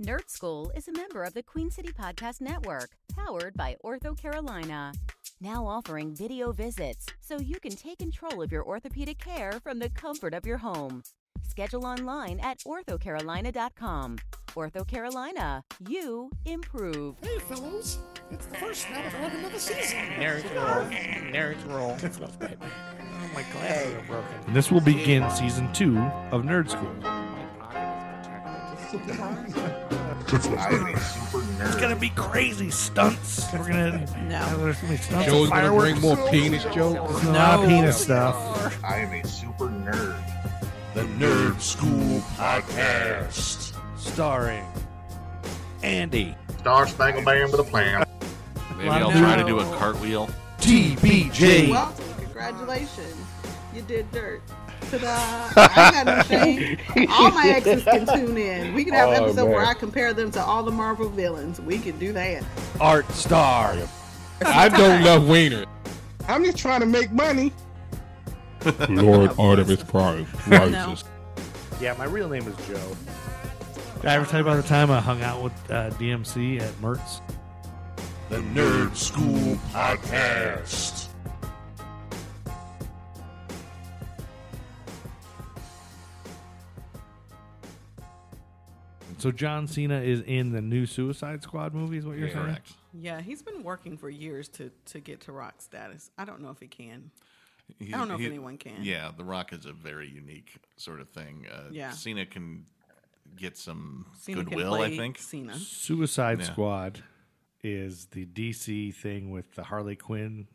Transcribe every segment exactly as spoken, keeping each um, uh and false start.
Nerd Skool is a member of the Queen City Podcast Network, powered by Ortho Carolina. Now offering video visits so you can take control of your orthopedic care from the comfort of your home. Schedule online at ortho carolina dot com. Ortho Carolina, you improve. Hey, fellows. It's the first night of another season. Nerd roll. Nerd roll. Oh, my glasses are broken. And this will begin season two of Nerd Skool. It's gonna be crazy stunts. We're gonna no. There's gonna be stunts. Joe's gonna bring more penis jokes. No, no penis stuff. I am a super nerd. The Nerd Skool Podcast, starring Andy. Star Spangled Man with a plan. Maybe I'll try to do a cartwheel. T B J. Well, congratulations, you did dirt. Ta-da. I got no shame. All my exes can tune in. We can have oh, an episode man. where I compare them to all the Marvel villains. We can do that. Art star. I don't love wiener. I'm just trying to make money. Lord Artemis Prime. No. Yeah, my real name is Joe. Did I ever tell you about the time I hung out with uh, D M C at Mertz? The Nerd Skool Podcast. So John Cena is in the new Suicide Squad movie, is what you're yeah, saying? Correct. Yeah, he's been working for years to, to get to Rock status. I don't know if he can. He, I don't know he, if anyone can. Yeah, The Rock is a very unique sort of thing. Uh, yeah. Cena can get some Cena goodwill, I think. Cena. Suicide yeah. Squad is the D C thing with the Harley Quinn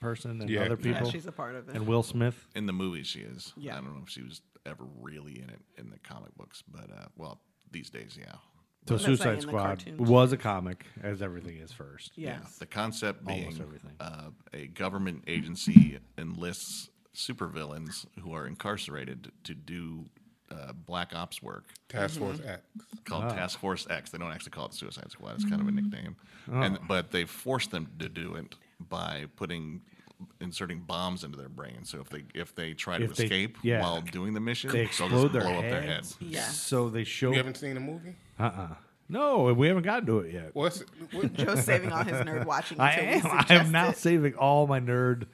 person and yeah. other people. Yeah, she's a part of it. And Will Smith. In the movie she is. Yeah. I don't know if she was ever really in it in the comic books, but, uh, well... These days, yeah. So Suicide Squad was a comic, as everything is first. Yes. Yeah. The concept being uh, a government agency enlists supervillains who are incarcerated to do uh, black ops work. Task Force mm-hmm. X. Called oh. Task Force X. They don't actually call it Suicide Squad. It's kind of a nickname. Oh. And But they force them to do it by putting... inserting bombs into their brain, so if they if they try if to they, escape yeah. while doing the mission, they explode they'll just their blow heads. up their heads. Yeah. So they show. You haven't seen the movie? Uh uh. No, we haven't gotten to it yet. What's it? What? Joe's saving all his nerd watching. I am. I am now it. saving all my nerd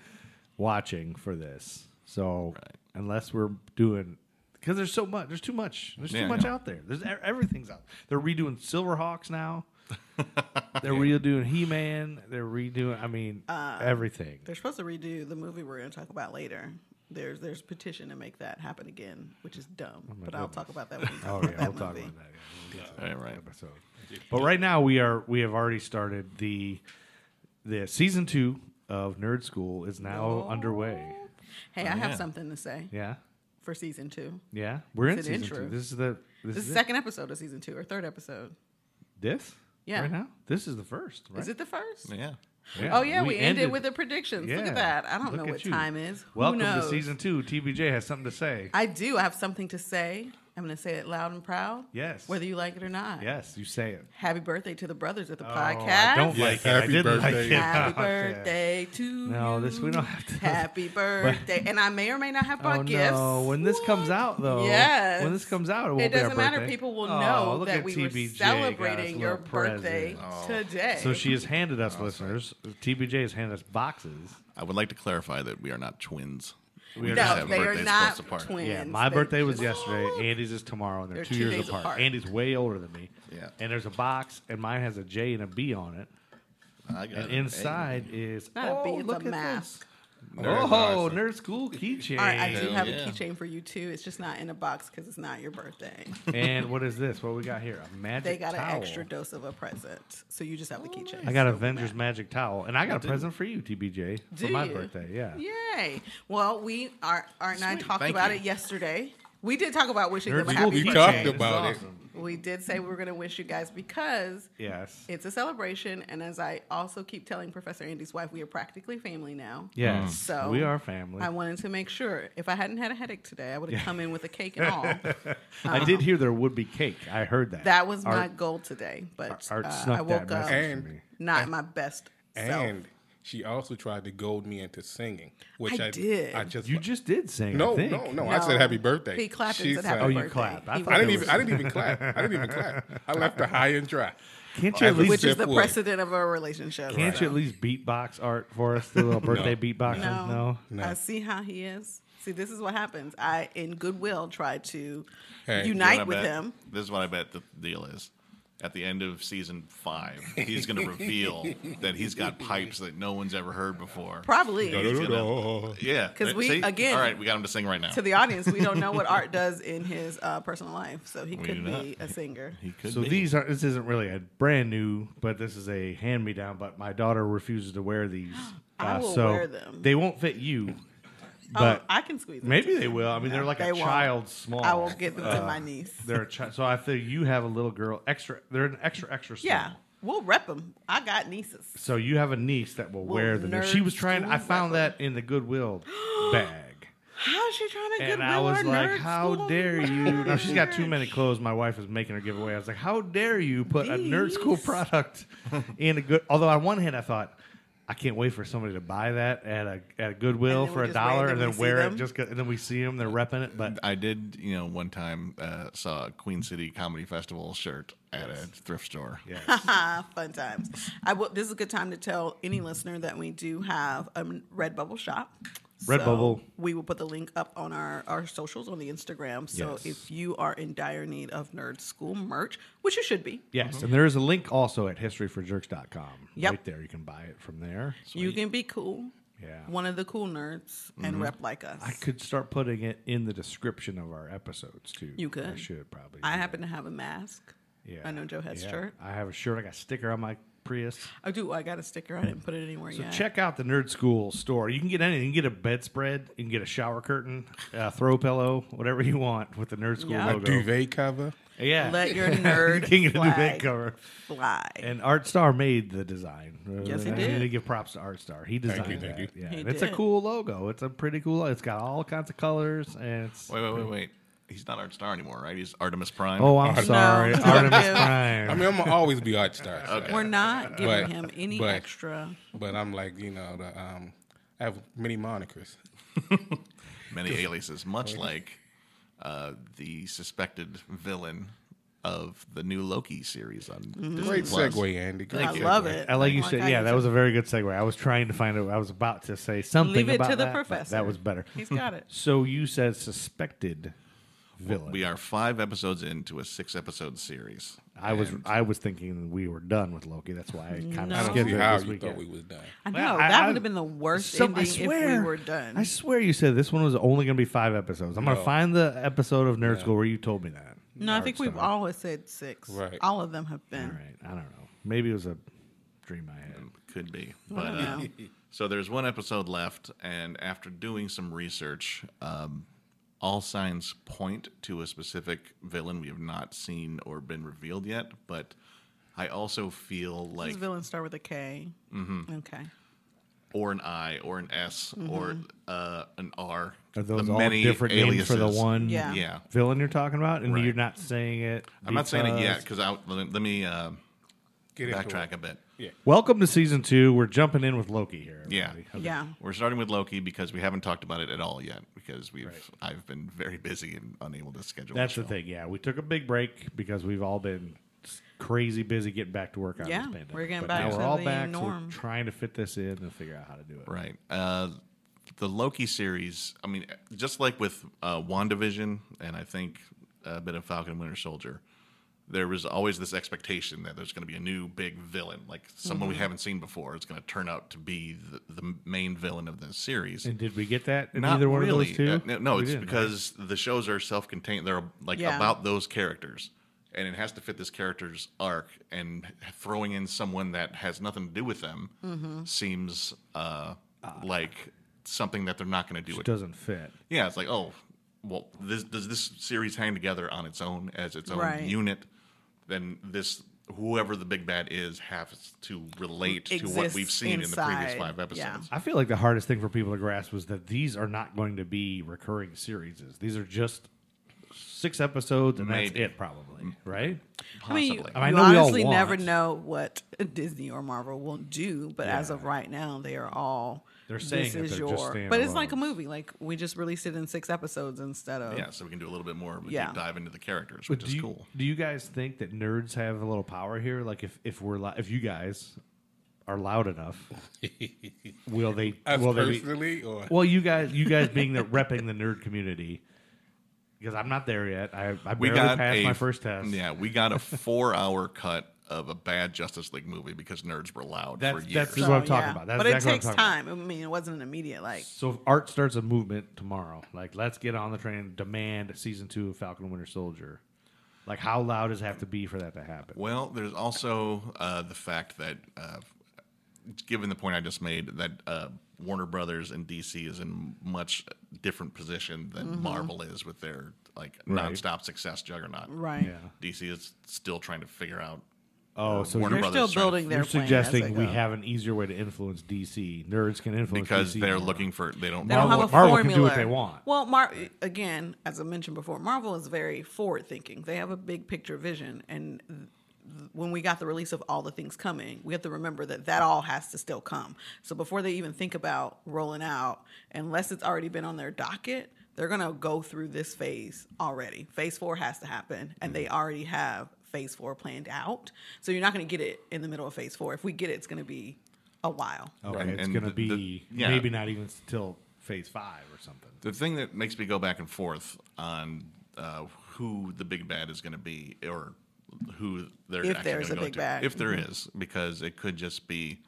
watching for this. So right. unless we're doing, because there's so much. There's too much. There's yeah, too much out there. There's everything's out. They're redoing Silverhawks now. They're redoing He-Man. They're redoing, I mean, uh, everything. They're supposed to redo the movie we're going to talk about later. There's there's petition to make that happen again, which is dumb. Oh but goodness. I'll talk about that when we talk oh, about yeah, that we'll movie. Talk about that. Yeah. We'll yeah. All right, right. So, but right now we are we have already started the the season two of Nerd Skool is now oh. underway. Hey, oh, I yeah. have something to say. Yeah. For season two. Yeah, we're it's in season two. This is the this, this is the second it. episode of season two or third episode. This. Yeah. Right now? This is the first, right? Is it the first? Yeah. yeah. Oh, yeah. We, we ended, ended with the predictions. Yeah. Look at that. I don't Look know what you. time is. Welcome to season two. T B J has something to say. I do. I have something to say. I'm going to say it loud and proud. Yes. Whether you like it or not. Yes, you say it. Happy birthday to the brothers at the oh, podcast. I don't yes, like it. Happy I didn't birthday. Like it. Happy birthday yeah. to No, this we don't have to. Happy birthday. And I may or may not have bought oh, gifts. No. When this what? comes out, though. Yes. When this comes out, it won't it be our birthday. It doesn't matter. People will oh, know that we T B J were celebrating your birthday oh. today. So she has handed us, oh, listeners, T B J has handed us boxes. I would like to clarify that we are not twins. We no, just have they are not twins. Yeah, my they're birthday was yesterday. Oh. Andy's is tomorrow, and they're, they're two, two years days apart. apart. Andy's way older than me. Yeah. And there's a box, and mine has a J and a B on it. I got and it. inside a. is not oh, a B, it's look a mask. Nerd oh, awesome. Nerd Skool keychain. All right, I do have yeah. a keychain for you too. It's just not in a box because it's not your birthday. And what is this? What we got here? A magic. They got towel. An extra dose of a present, so you just have the keychain. I got so Avengers mad. magic towel, and I got oh, a present you? for you, T B J, do for my you? birthday. Yeah. Yay! Well, we are. Art and I talked Thank about you. it yesterday. We did talk about wishing Nerd them a happy birthday. We talked about it. Awesome. We did say we were going to wish you guys because yes. it's a celebration. And as I also keep telling Professor Andy's wife, we are practically family now. Yes. Mm. So we are family. I wanted to make sure. If I hadn't had a headache today, I would have yeah. come in with a cake and all. um, I did hear there would be cake. I heard that. That was Art, my goal today. But Art uh, snuck I woke that up and, not and, my best and self. she also tried to goad me into singing, which I, I did. I just you just did sing. No, I think. no, no, no. I said happy birthday. He clapped and said happy oh, birthday. Oh, you clapped. I, I didn't even. I didn't even clap. I didn't even clap. I left her high and dry. Can't you at least, which is the precedent of our relationship. Can't right. you at least beatbox art for us? The little birthday no. beatbox. No. no, no. I see how he is. See, this is what happens. I, in goodwill, tried to hey, unite with bet, him. This is what I bet the deal is. At the end of season five, he's going to reveal that he's got pipes that no one's ever heard before. Probably. Gonna, yeah. Because we, See? again... All right, we got him to sing right now. To the audience, we don't know what Art does in his uh, personal life, so he we could be not. a singer. He could so be. these are, this isn't really a brand new, but this is a hand-me-down, but my daughter refuses to wear these. I uh, will so wear them. They won't fit you. But oh, I can squeeze them. Maybe they will. I mean, no, they're like a child small. I will get them uh, to my niece. They're a child. So I feel you have a little girl extra. They're an extra, extra small. Yeah, we'll rep them. I got nieces. So you have a niece that will we'll wear them. She was trying. I found that in the Goodwill bag. How is she trying to Goodwill? And I was like, how dare you? No, she's got too many clothes. My wife is making her give away. I was like, how dare you put These? a Nerd Skool product in a good. Although on one hand, I thought, I can't wait for somebody to buy that at a at a Goodwill for a dollar and then wear it just and then we see them, they're repping it. But I did, you know, one time uh, saw a Queen City Comedy Festival shirt at a thrift store. Yes. Fun times. I will, this is a good time to tell any listener that we do have a Redbubble shop. Redbubble. So we will put the link up on our, our socials on the Instagram. So yes. if you are in dire need of Nerd Skool merch, which you should be. Yes. Mm-hmm. And there is a link also at history for jerks dot com. Yep. Right there. You can buy it from there. Sweet. You can be cool. Yeah. One of the cool nerds and mm-hmm. rep like us. I could start putting it in the description of our episodes too. You could. I should probably. I happen that. to have a mask. Yeah. I know Joe has yeah. shirt. I have a shirt. I got a sticker on my Prius. I do. I got a sticker. I didn't put it anywhere so yet. So check out the Nerd Skool store. You can get anything. You can get a bedspread. You can get a shower curtain, a throw pillow, whatever you want with the Nerd Skool yep. logo. A duvet cover. Yeah. Let your nerd you can flag, duvet cover. fly. And Art Star made the design. Yes, he did. I need to give props to Art Star. He designed thank you, thank that. You. Yeah. He it's did. a cool logo. It's a pretty cool logo. It's got all kinds of colors. And it's wait, wait, wait, wait. He's not Art Star anymore, right? He's Artemis Prime. Oh, I'm Art- sorry. No. Artemis Prime. I mean, I'm going to always be Art Star. So. Okay. We're not giving but, him any but, extra. But I'm like, you know, the, um, I have many monikers. Many aliases, much like uh, the suspected villain of the new Loki series on mm-hmm. Disney Great Plus. segue, Andy. Great I segue. love it. I like you said, yeah, that was a very good segue. I was trying to find it. I was about to say something Leave it about to the that, professor. That was better. He's got it. So you said suspected villain. We are five episodes into a six-episode series. I was I was thinking we were done with Loki. That's why I kind no. of skipped it this weekend. Thought we was done. I know well, that would have been the worst some, ending swear, if we were done. I swear you said this one was only going to be five episodes. I'm no. going to find the episode of Nerd no. Skool where you told me that. No, Art I think Star. we've always said six. Right. All of them have been. All right. I don't know. Maybe it was a dream I had. Could be. But uh, so there's one episode left, and after doing some research. Um, All signs point to a specific villain we have not seen or been revealed yet, but I also feel like... Does villain start with a K? Mm-hmm. Okay. Or an I, or an S, mm-hmm. or uh, an R. Are those the all different aliases. names for the one yeah. Yeah. villain you're talking about? And right. you're not saying it because... I'm not saying it yet, because let me, let me uh, Get backtrack a bit. Yeah. Welcome to season two. We're jumping in with Loki here. Everybody. Yeah, okay. yeah. We're starting with Loki because we haven't talked about it at all yet because we've right. I've been very busy and unable to schedule. That's the, the thing. Yeah, we took a big break because we've all been crazy busy getting back to work on yeah, this pandemic. We're getting back now to we're all the back, norm. So we're trying to fit this in and figure out how to do it. Right. Uh, the Loki series. I mean, just like with uh, WandaVision and I think a bit of Falcon and Winter Soldier. There was always this expectation that there's going to be a new big villain, like someone mm-hmm. we haven't seen before, is going to turn out to be the, the main villain of the series. And did we get that in Not either one really. of those two? Uh, no, we it's didn't, because right? the shows are self-contained. They're like yeah. about those characters, and it has to fit this character's arc. And throwing in someone that has nothing to do with them mm-hmm. seems uh, uh, like something that they're not going to do. It doesn't fit. Yeah, it's like, oh, well, this, does this series hang together on its own as its own right. unit? Then this whoever the big bad is has to relate Exists to what we've seen inside. in the previous five episodes. Yeah. I feel like the hardest thing for people to grasp was that these are not going to be recurring series. These are just six episodes and Maybe. that's it probably, right? Possibly. I mean, you, I mean, I know you honestly never know what Disney or Marvel will do, but yeah. as of right now, they are all. They're saying this is your, but it's like a movie. Like we just released it in six episodes instead of yeah. So we can do a little bit more of a yeah. deep dive into the characters, which is cool. Do you guys think that nerds have a little power here? Like if if we're li- if you guys are loud enough, will they? Us will personally, they be, or? Well, you guys, you guys being the repping the nerd community. Because I'm not there yet. I, I barely passed a, my first test. Yeah, we got a four-hour cut of a bad Justice League movie because nerds were loud that's, for years. That's so, what I'm talking yeah. about. That's but exactly it takes time. About. I mean, it wasn't an immediate like. So if art starts a movement tomorrow. Like, let's get on the train and demand season two of Falcon and Winter Soldier. Like, how loud does it have to be for that to happen? Well, there's also uh, the fact that, uh, given the point I just made, that. Uh, Warner Brothers and D C is in much different position than mm-hmm. Marvel is with their like right. nonstop success juggernaut. Right. Yeah. D C is still trying to figure out. Oh, uh, so Warner they're Brothers still building their. You're suggesting we have an easier way to influence D C. Nerds can influence because D C they're Marvel. Looking for they don't. They don't Marvel, have a Marvel can do what they want. Well, Mar- again, as I mentioned before, Marvel is very forward thinking. They have a big picture vision, and when we got the release of all the things coming, we have to remember that that all has to still come. So before they even think about rolling out, unless it's already been on their docket, they're going to go through this phase already. Phase four has to happen, and they already have phase four planned out. So you're not going to get it in the middle of phase four. If we get it, it's going to be a while. Okay, right. It's going to be the, yeah. maybe not even till phase five or something. The thing that makes me go back and forth on uh, who the big bad is going to be or who they're if actually going to go to. Bag. If there mm-hmm. is, because it could just be...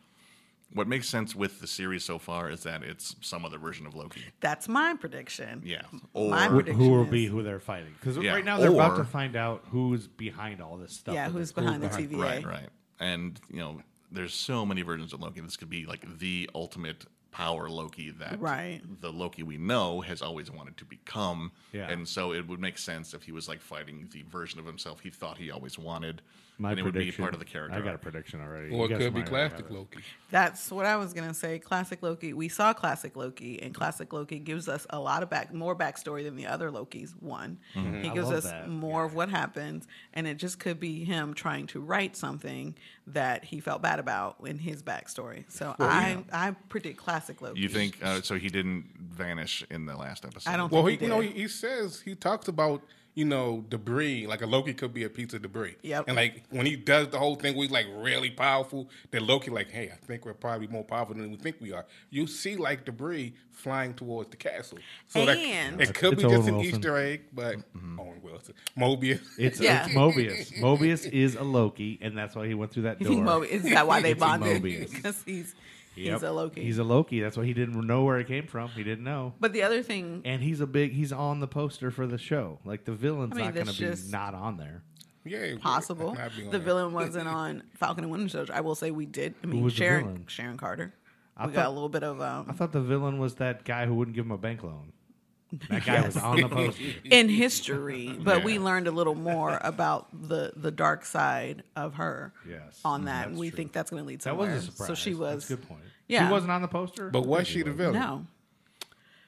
What makes sense with the series so far is that it's some other version of Loki. That's my prediction. Yeah. Or my prediction who will is, be who they're fighting. Because yeah, right now they're or, about to find out who's behind all this stuff. Yeah, who's behind who's the behind, T V A. Right, right. And, you know, there's so many versions of Loki. This could be like the ultimate power Loki that right. the Loki we know has always wanted to become. Yeah. And so it would make sense if he was like fighting the version of himself he thought he always wanted. My and it prediction, would be part of the character. I got a prediction already. Or it could be classic Loki. That's what I was going to say. Classic Loki. We saw classic Loki, and classic Loki gives us a lot of back, more backstory than the other Lokis. One, mm-hmm. he gives us that. more yeah. of what happens, and it just could be him trying to write something that he felt bad about in his backstory. So well, I, yeah. I predict classic Loki. You think uh, so? He didn't vanish in the last episode. I don't. Well, think he, he did. You know, he says he talks about. You know, debris, like a Loki could be a piece of debris. Yep. And like when he does the whole thing where he's like really powerful, then Loki like, hey, I think we're probably more powerful than we think we are. You see like debris flying towards the castle. So and that, it could be just Owen an Wilson. Easter egg, but mm-hmm. Owen Wilson. Mobius. It's, yeah. it's Mobius. Mobius is a Loki, and that's why he went through that door. Mobius. Is that why they bonded? Because he's... Yep. He's a Loki. He's a Loki. That's why he didn't know where it came from. He didn't know. But the other thing... And he's a big... He's on the poster for the show. Like, the villain's I mean, not going to be not on there. Yeah, possible. The there. villain wasn't on Falcon and Winter Soldier. I will say we did. I mean, who was Sharon, the villain? Sharon Carter. I we thought, got a little bit of... Um, I thought the villain was that guy who wouldn't give him a bank loan. That guy yes. was on the poster. In history, but yeah. we learned a little more about the, the dark side of her yes. on that. And we true. think that's going to lead somewhere. That was a surprise. So she was, that's a good point. Yeah. She wasn't on the poster? But was she the villain? No.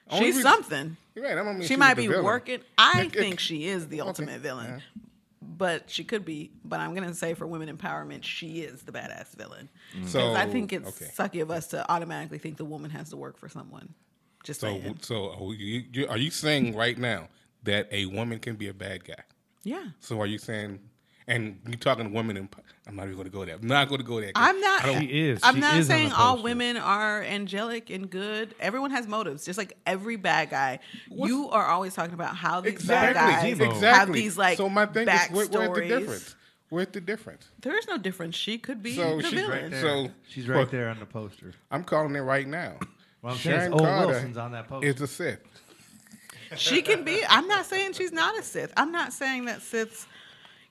Only She's re- something. You're right. I don't mean she, she might be villain. working. I think she is the ultimate okay. villain. Yeah. But she could be. But I'm going to say for women empowerment, she is the badass villain. Mm-hmm. So I think it's okay. sucky of us to automatically think the woman has to work for someone. Just so, saying. So are you, are you saying right now that a woman can be a bad guy? Yeah. So are you saying, and you're talking women, and I'm not even going to go there. I'm not going to go there. I'm not. I she is. I'm she not is saying all women are angelic and good. Everyone has motives, just like every bad guy. What's, you are always talking about how these exactly, bad guys exactly. have these like so my thing backstories. Is, where, where's the difference? Where's the difference? There is no difference. She could be so the she's villain. Right so she's right well, there on the poster. I'm calling it right now. Well, I'm Sharon saying Owen Wilson's on that poster. It's a Sith. She can be. I'm not saying she's not a Sith. I'm not saying that Siths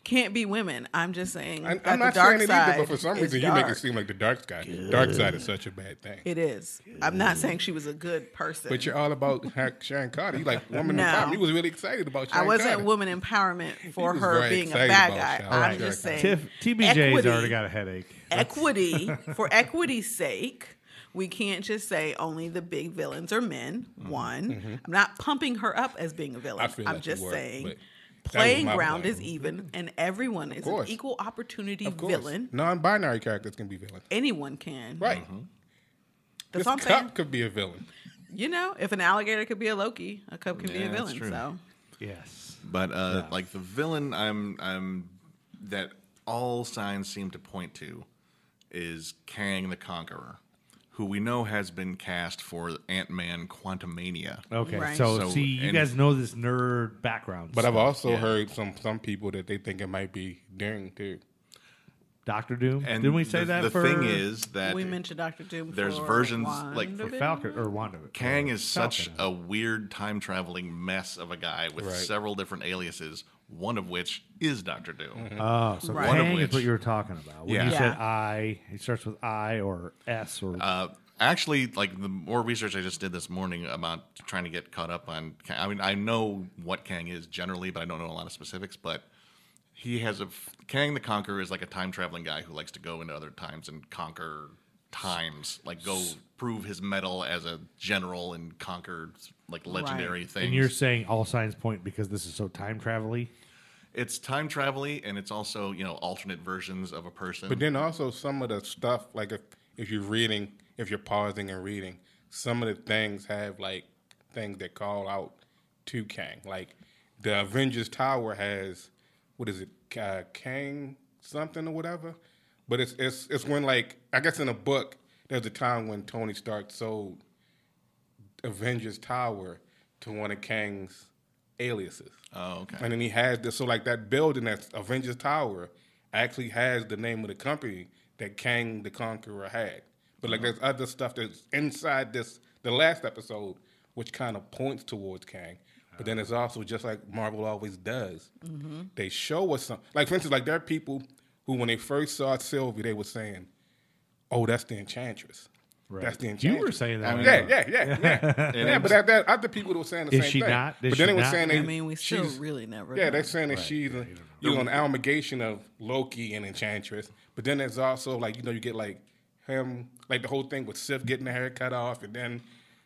can't be women. I'm just saying I'm, that I'm the not dark saying side it either, but for some reason dark. You make it seem like the dark side. Good. Dark side is such a bad thing. It is. Good. I'm not saying she was a good person. But you're all about Sharon Carter. You like woman no. empowerment. You was really excited about Sharon Carter. I wasn't Carter. woman empowerment for her being a bad guy. Sharon I'm Sharon just saying. Tiff, T B J's already got a headache. Equity for equity's sake. We can't just say only the big villains are men. Mm-hmm. One, mm-hmm. I'm not pumping her up as being a villain. I'm like just were, saying playing ground plan. Is even, and everyone is an equal opportunity villain. Non-binary characters can be villains. Anyone can. Right. Mm-hmm. That's this what I'm cup saying. Could be a villain. You know, if an alligator could be a Loki, a cup could yeah, be a villain. True. So, yes. But uh, yeah. like the villain, I'm, I'm that all signs seem to point to is Kang the Conqueror, who we know has been cast for Ant-Man: Quantumania. Okay, right. so, so see, you guys know this nerd background. But stuff. I've also yeah. heard some some people that they think it might be Doom too. Doctor Doom. And didn't we say the, that? The for thing is that we mentioned Doctor Doom. There's for versions Wanda like for Falcon or WandaVision. Kang is such Falcon. a weird time traveling mess of a guy with right. several different aliases. One of which is Doctor Doom. Mm-hmm. Oh, so right. one Kang of which, is what you were talking about. When yeah. you said I, it starts with I or S or... Uh, actually, like the more research I just did this morning about trying to get caught up on... Kang. I mean, I know what Kang is generally, but I don't know a lot of specifics, but he has a... Kang the Conqueror is like a time-traveling guy who likes to go into other times and conquer times. Like go prove his mettle as a general and conquer... like legendary right. things. And you're saying all signs point because this is so time-travel-y? It's time-travel-y, and it's also, you know, alternate versions of a person. But then also some of the stuff, like if, if you're reading, if you're pausing and reading, some of the things have, like, things that call out to Kang. Like, the Avengers Tower has, what is it, uh, Kang something or whatever? But it's, it's, it's when, like, I guess in a book, there's a time when Tony Stark sold Avengers Tower to one of Kang's aliases. Oh, okay. And then he has this, so like that building that's Avengers Tower actually has the name of the company that Kang the Conqueror had. But like oh. there's other stuff that's inside this, the last episode, which kind of points towards Kang. But then it's also just like Marvel always does. Mm-hmm. They show us something. Like for instance, like there are people who when they first saw Sylvie, they were saying, oh, that's the Enchantress. Right. That's the Enchantress. You were saying that. I mean, yeah, yeah, yeah, yeah. yeah, but that, that other people were saying the is same she thing. Not? But then they were not? saying that I mean, we still really never. Yeah, know. They're saying that right. she's yeah, you know an amalgamation of Loki and Enchantress. But then there's also like you know you get like him like the whole thing with Sif getting her hair cut off, and then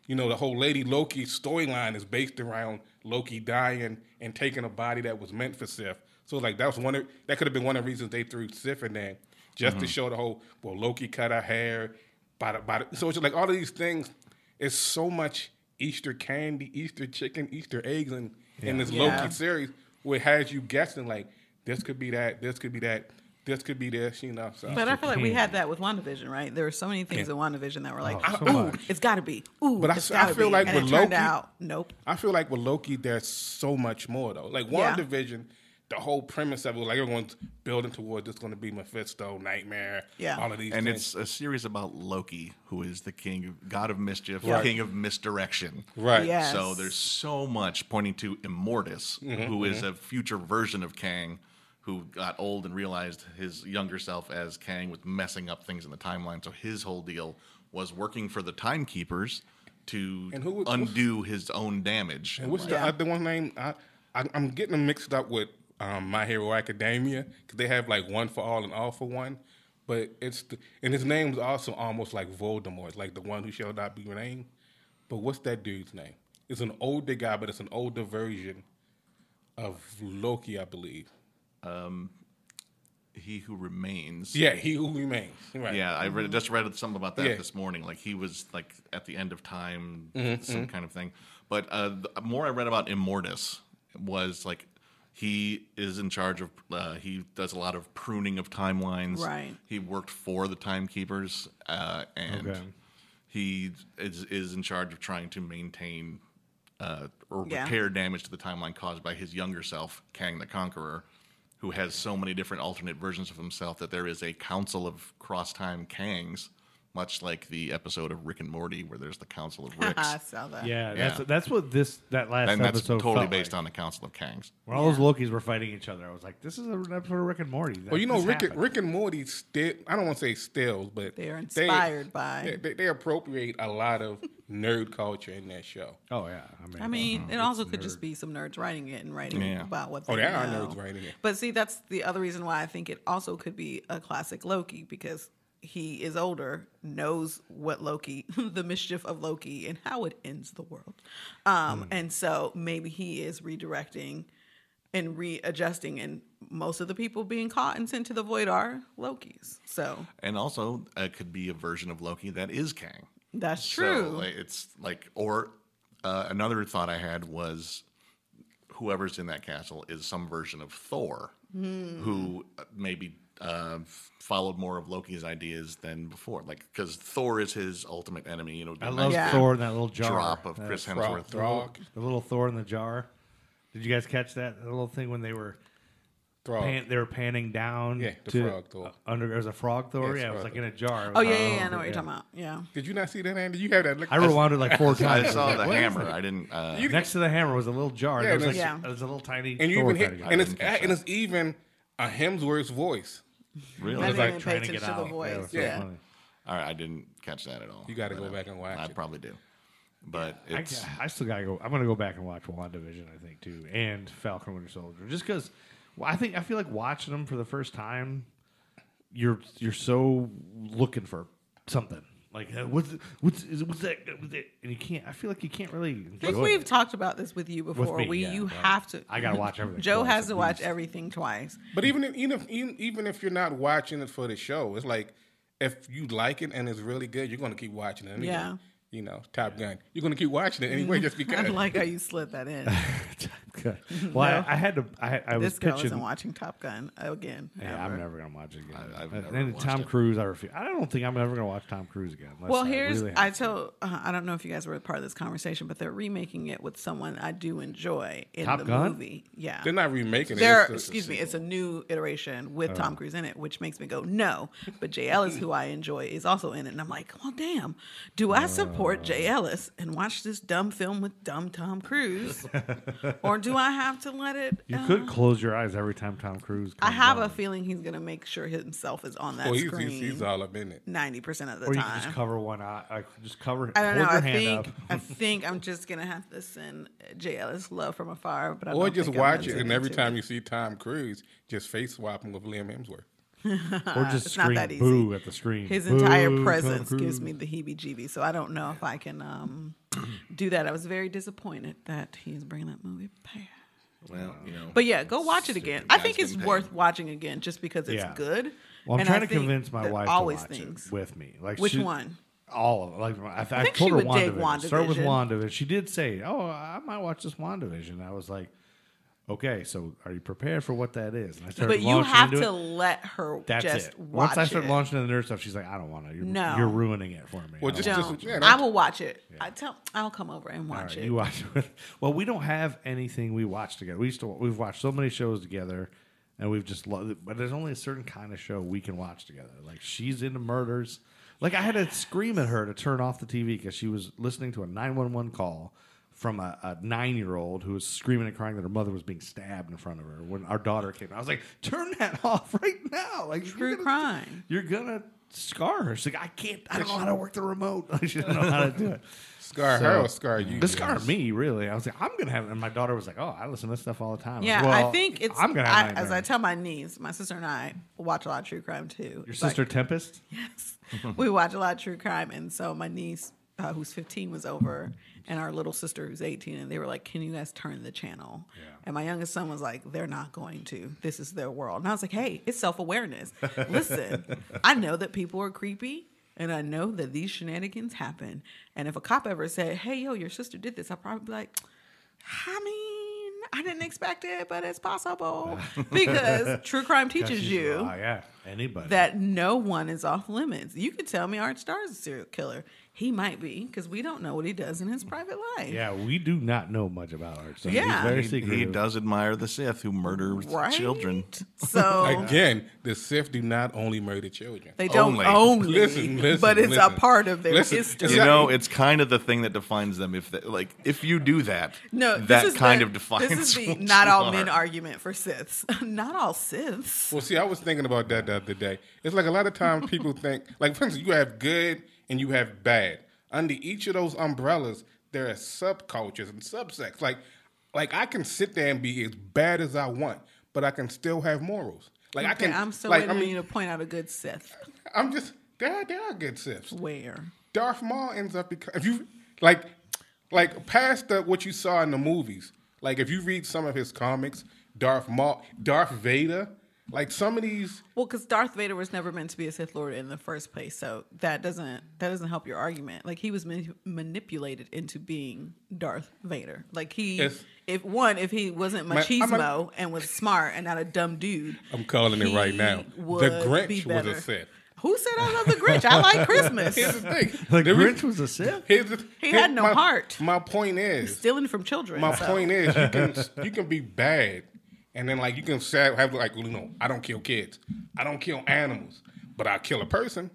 you know the whole Lady Loki storyline is based around Loki dying and taking a body that was meant for Sif. So like that was one of, that could have been one of the reasons they threw Sif in there just mm-hmm. to show the whole well Loki cut her hair. By the, by the, so it's like all of these things. It's so much Easter candy, Easter chicken, Easter eggs in, yeah. in this yeah. Loki series where it has you guessing like this could be that, this could be that, this could be this, you know. So. But I feel like we had that with WandaVision, right? There were so many things yeah. in WandaVision that were like, oh, so ooh, it's got to be. Ooh, but it's I, I feel be. like and with it Loki, turned out, nope. I feel like with Loki, there's so much more though. Like WandaVision. Yeah. The whole premise of it, like everyone's building towards it's going to be Mephisto, Nightmare, yeah. all of these and things. And it's a series about Loki, who is the king, of, god of mischief, right. king of misdirection. Right. Yes. So there's so much pointing to Immortus, mm-hmm, who mm-hmm. is a future version of Kang, who got old and realized his younger self as Kang was messing up things in the timeline. So his whole deal was working for the Timekeepers to and who, undo his own damage. And what's right. the other one name? I, I, I'm getting them mixed up with Um, My Hero Academia, because they have like one for all and all for one, but it's the, and his name's also almost like Voldemort. It's like the one who shall not be named. But what's that dude's name? It's an older guy, but it's an older version of Loki, I believe. Um, he who remains. Yeah, he who remains. Right. Yeah, I read, just read something about that yeah. this morning. Like he was like at the end of time, mm-hmm, some mm-hmm. kind of thing. But uh, the more I read about Immortus was like. He is in charge of, uh, he does a lot of pruning of timelines. Right. He worked for the Timekeepers, uh, and okay. he is, is in charge of trying to maintain uh, or yeah. repair damage to the timeline caused by his younger self, Kang the Conqueror, who has so many different alternate versions of himself that there is a council of cross-time Kangs, much like the episode of Rick and Morty where there's the Council of Ricks. I saw that. Yeah, yeah. That's, that's what this that last and that's episode totally based like. on the Council of Kangs. When all yeah. those Lokis were fighting each other, I was like, this is an episode of Rick and Morty. That well, you know, Rick and, Rick and Morty, still, I don't want to say steals, but... They're inspired they, by... They, they, they appropriate a lot of nerd culture in that show. Oh, yeah. I mean, I mean uh-huh. it also it's could nerd. just be some nerds writing it and writing yeah. about what they know. Oh, there are nerds writing it. But see, that's the other reason why I think it also could be a classic Loki, because... He is older, knows what Loki, the mischief of Loki, and how it ends the world. Um, mm. And so maybe he is redirecting and readjusting, and most of the people being caught and sent to the void are Lokis. So, and also it uh, could be a version of Loki that is Kang. That's true. So, like, it's like, or uh, another thought I had was whoever's in that castle is some version of Thor, mm. who maybe uh, followed more of Loki's ideas than before. Like, because Thor is his ultimate enemy. You know, I love yeah. Thor in that little jar. Drop of that Chris Hemsworth. The little, the little Thor in the jar. Did you guys catch that, that little thing when they were pan, they were panning down? Yeah, the to, frog Thor. Uh, under, there was a frog Thor? Yeah, yeah, it was like in a jar. Oh, yeah, yeah, yeah, I know what yeah. you're talking about. Yeah. Did you not see that, Andy? You had that look. I rewound it like four times. I saw the hammer. I didn't. Uh, next to the hammer was a little jar. Yeah, it was, like, yeah. was a little tiny and you Thor. Even hit, and, it's, and it's even a Hemsworth's voice. Really? I was like trying to get out. Yeah. yeah. So all right, I didn't catch that at all. You got to go back and watch it. I probably do. But it's I, I still gotta go. I'm gonna go back and watch WandaVision, I think, too, and Falcon Winter Soldier, just because I think I feel like watching them for the first time. You're you're so looking for something like what's what's what's that, what's that? And you can't. I feel like you can't really. Enjoy it. We've talked about this with you before. With me, we yeah, you have to. I gotta watch everything. Joe has to watch everything twice. But even if, even if, even if you're not watching it for the show, it's like if you like it and it's really good, you're gonna keep watching it. Anyway. Yeah. You know, Top Gun. You're gonna keep watching it anyway, just because. I like how you slid that in. Top Gun. Well, no. I, I had to. I, I was this girl pitching. Isn't watching Top Gun again. Yeah, ever. I'm never gonna watch it again. I, I've never and watched Tom it. Cruise, I refuse. I don't think I'm ever gonna watch Tom Cruise again. Well, here's. I, really I tell. Uh, I don't know if you guys were a part of this conversation, but they're remaking it with someone I do enjoy in Top the Gun? movie. Yeah, they're not remaking they're, it. It's excuse me. It's a new iteration with oh. Tom Cruise in it, which makes me go no. But Jay Ellis, who I enjoy, is also in it, and I'm like, well, damn. Do I support? Support Jay Ellis and watch this dumb film with dumb Tom Cruise, or do I have to let it? You uh, could close your eyes every time Tom Cruise. Comes I have on. a feeling he's going to make sure himself is on that well, he's, screen. He's, he's all up in it ninety percent of the or time. Or you can just cover one eye. I just cover. I don't know. I think I think I'm just going to have to send Jay Ellis love from afar. But I or don't just think watch it, and every time it. you see Tom Cruise, just face swap him with Liam Hemsworth. Or just it's scream not that easy. Boo at the screen. His boo, entire presence gives me the heebie-jeebies, so I don't know if I can um, do that. I was very disappointed that he's bringing that movie back. Well, you know, but yeah, go watch it again. I think it's worth paid. watching again just because it's yeah. good. Well, I'm and trying I to convince my wife to watch things. it with me. Like which she, one? All of like I, I, I think told she her would WandaVision. WandaVision. Start with WandaVision. She did say, "Oh, I might watch this WandaVision." I was like. Okay, so are you prepared for what that is? And I started but you have to it. let her That's just it. watch Once I start it. launching into the nerd stuff, she's like, I don't want to. You're, no. you're ruining it for me. Well, I, just, just, yeah, I will watch it. Yeah. I tell, I'll come over and watch right, it. You watch it. Well, we don't have anything we watch together. We used to, we've watched so many shows together, and we've just loved it. But there's only a certain kind of show we can watch together. Like, she's into murders. Like, I had to scream at her to turn off the T V because she was listening to a nine one one call. From a, a nine-year-old who was screaming and crying that her mother was being stabbed in front of her when our daughter came. I was like, "Turn that off right now!" Like, true you're gonna, crime. You're gonna scar her. She's like, "I can't. I don't know how to work the remote. I just don't know how to do it." Scar so, her or scar you? The scar me really. I was like, "I'm gonna have." And my daughter was like, "Oh, I listen to this stuff all the time." I yeah, like, well, I think it's. I'm gonna have I, as I tell my niece, my sister and I watch a lot of true crime too. Your sister like, Tempest? Yes, we watch a lot of true crime, and so my niece. Uh, who's fifteen was over, and our little sister who's eighteen, and they were like, "Can you guys turn the channel?" Yeah. And my youngest son was like, "They're not going to. This is their world." And I was like, "Hey, it's self-awareness. Listen, I know that people are creepy, and I know that these shenanigans happen. And if a cop ever said, 'Hey, yo, your sister did this,' I'd probably be like, I mean, I didn't expect it, but it's possible." Because true crime teaches you uh, yeah. Anybody. That no one is off limits. You could tell me Art Starr is a serial killer. He might be, because we don't know what he does in his private life. Yeah, we do not know much about Art Starr. Yeah. He's very secretive. He does admire the Sith who murder right? children. So again, the Sith do not only murder children. They don't only, only listen, listen, but it's listen. a part of their listen. history. You know, it's kind of the thing that defines them. If they, like, if you do that, no, that kind the, of defines. This is the not all are. men argument for Siths. Not all Siths. Well, see, I was thinking about that the other day. It's like a lot of times people think, like, for instance, you have good. And you have bad. Under each of those umbrellas, there are subcultures and subsects. Like, like I can sit there and be as bad as I want, but I can still have morals. Like okay, I can. I'm still like, waiting I mean, you to point out a good Sith. I'm just there. There are good Siths. Where Darth Maul ends up because if you like, like past the, what you saw in the movies. Like if you read some of his comics Darth Maul, Darth Vader. Like some of these. Well, because Darth Vader was never meant to be a Sith Lord in the first place, so that doesn't that doesn't help your argument. Like he was ma- manipulated into being Darth Vader. Like he, yes. if one, if he wasn't machismo my, a, and was smart and not a dumb dude, I'm calling it right now. The Grinch was a Sith. Who said I love the Grinch? I like Christmas. Here's the thing: the, the Grinch was a Sith. Here's the, he here's had no my, heart. My point is He's stealing from children. My so. point is you can you can be bad. And then, like, you can have, like, you know, I don't kill kids. I don't kill animals. But I kill a person.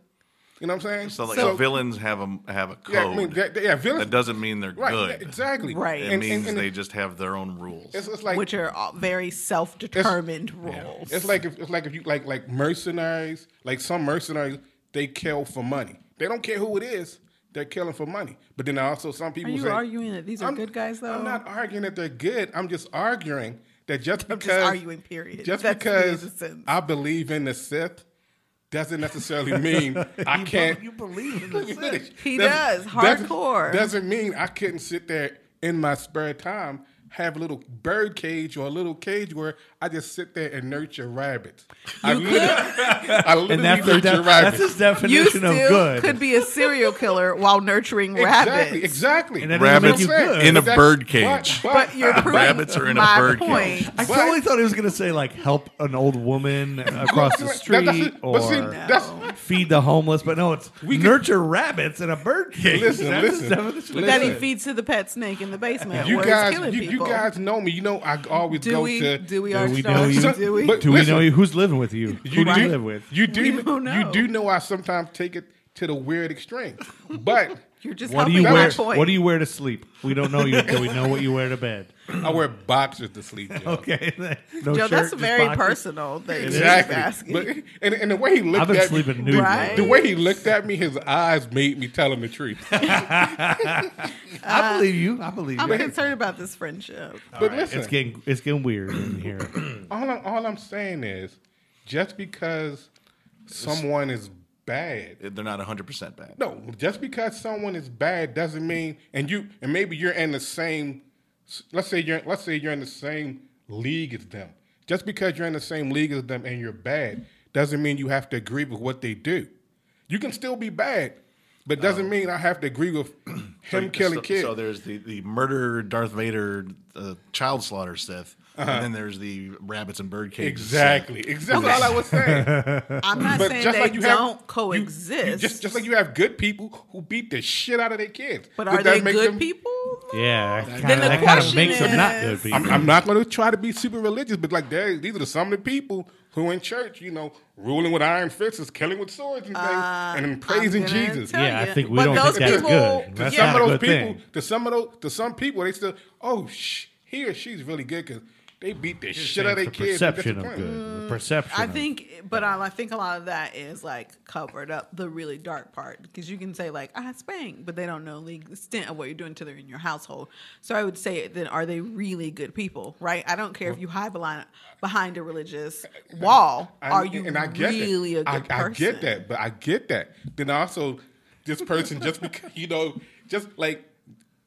You know what I'm saying? So, like, so, villains have a, have a code. Yeah, I mean, that, yeah, villains, that doesn't mean they're right, good. Exactly. Right. It and, means and, and they it, just have their own rules. It's, it's like, which are all very self-determined it's, rules. Yeah. It's like if, it's like if you, like, like mercenaries, like some mercenaries, they kill for money. They don't care who it is. They're killing for money. But then also some people say... Are you say, arguing that these are I'm, good guys, though? I'm not arguing that they're good. I'm just arguing... That just because just arguing, period. Just That's because I believe in the Sith doesn't necessarily mean I you can't. Be, you believe in the Sith. He does, hardcore. Doesn't, doesn't mean I couldn't sit there in my spare time, have a little bird cage or a little cage where I just sit there and nurture rabbits. I literally, I literally nurture def- rabbits. That's his definition you still of good. Could be a serial killer while nurturing exactly, rabbits. Exactly, and rabbits you good. In a bird cage. But, but, but you're rabbits are in a bird point. cage. I but, totally thought he was going to say like help an old woman across the street that's, that's, or see, no. feed the homeless, but no, it's we nurture can, rabbits in a bird cage. Listen, listen, listen. That he feeds to the pet snake in the basement. You where guys, it's killing you, people. You guys know me. You know I always do go we, to. Do we, do we know you? So, do we? Do we listen, know you? Who's living with you? you Who do you live with? You do. You do know I sometimes take it to the weird extreme, but you're just what do you wear? What do you wear to sleep? We don't know you until we know what you wear to bed. I wear boxers to sleep. Joe. Okay, no Joe, shirt, that's very boxers. Personal. Thing exactly. But, and, and the way he looked I've been at sleeping me, nude, right? The way he looked at me, his eyes made me tell him the truth. uh, I believe you. I believe. I'm you. concerned about this friendship. All but right. listen, it's getting it's getting weird in here. all, I'm, all I'm saying is, just because someone is bad, they're not one hundred percent bad. No, just because someone is bad doesn't mean. And you, and maybe you're in the same. Let's say you're let's say you're in the same league as them. Just because you're in the same league as them and you're bad doesn't mean you have to agree with what they do. You can still be bad, but doesn't um, mean I have to agree with him so, killing so, kids. So there's the, the murder Darth Vader uh, child slaughter Sith. Uh-huh. And then there's the rabbits and bird cages. Exactly. So. Exactly. That's all I was saying. I'm not but saying just they like you don't have, coexist. You, you just, just like you have good people who beat the shit out of their kids. But Does are they good them, people? Yeah. That then kinda, the that question kind of makes is, them not good people. I'm, I'm not going to try to be super religious, but like these are some of the people who in church, you know, ruling with iron fists, killing with swords and things, uh, and then praising Jesus. Yeah, you. I think we but don't those think people, that's good. That's yeah. not some a good people, thing. To some of those, to some people, they still, oh, sh- he or she's really good because they beat the shit out of their kids. Perception of good. The perception. I think, but um, I think a lot of that is like covered up the really dark part because you can say like I spank, but they don't know the extent of what you're doing to them in your household. So I would say then are they really good people, right? I don't care if you hide behind a religious wall. I, I, are you and I get really that. a good I, person? I get that, but I get that. Then also, this person just because you know, just like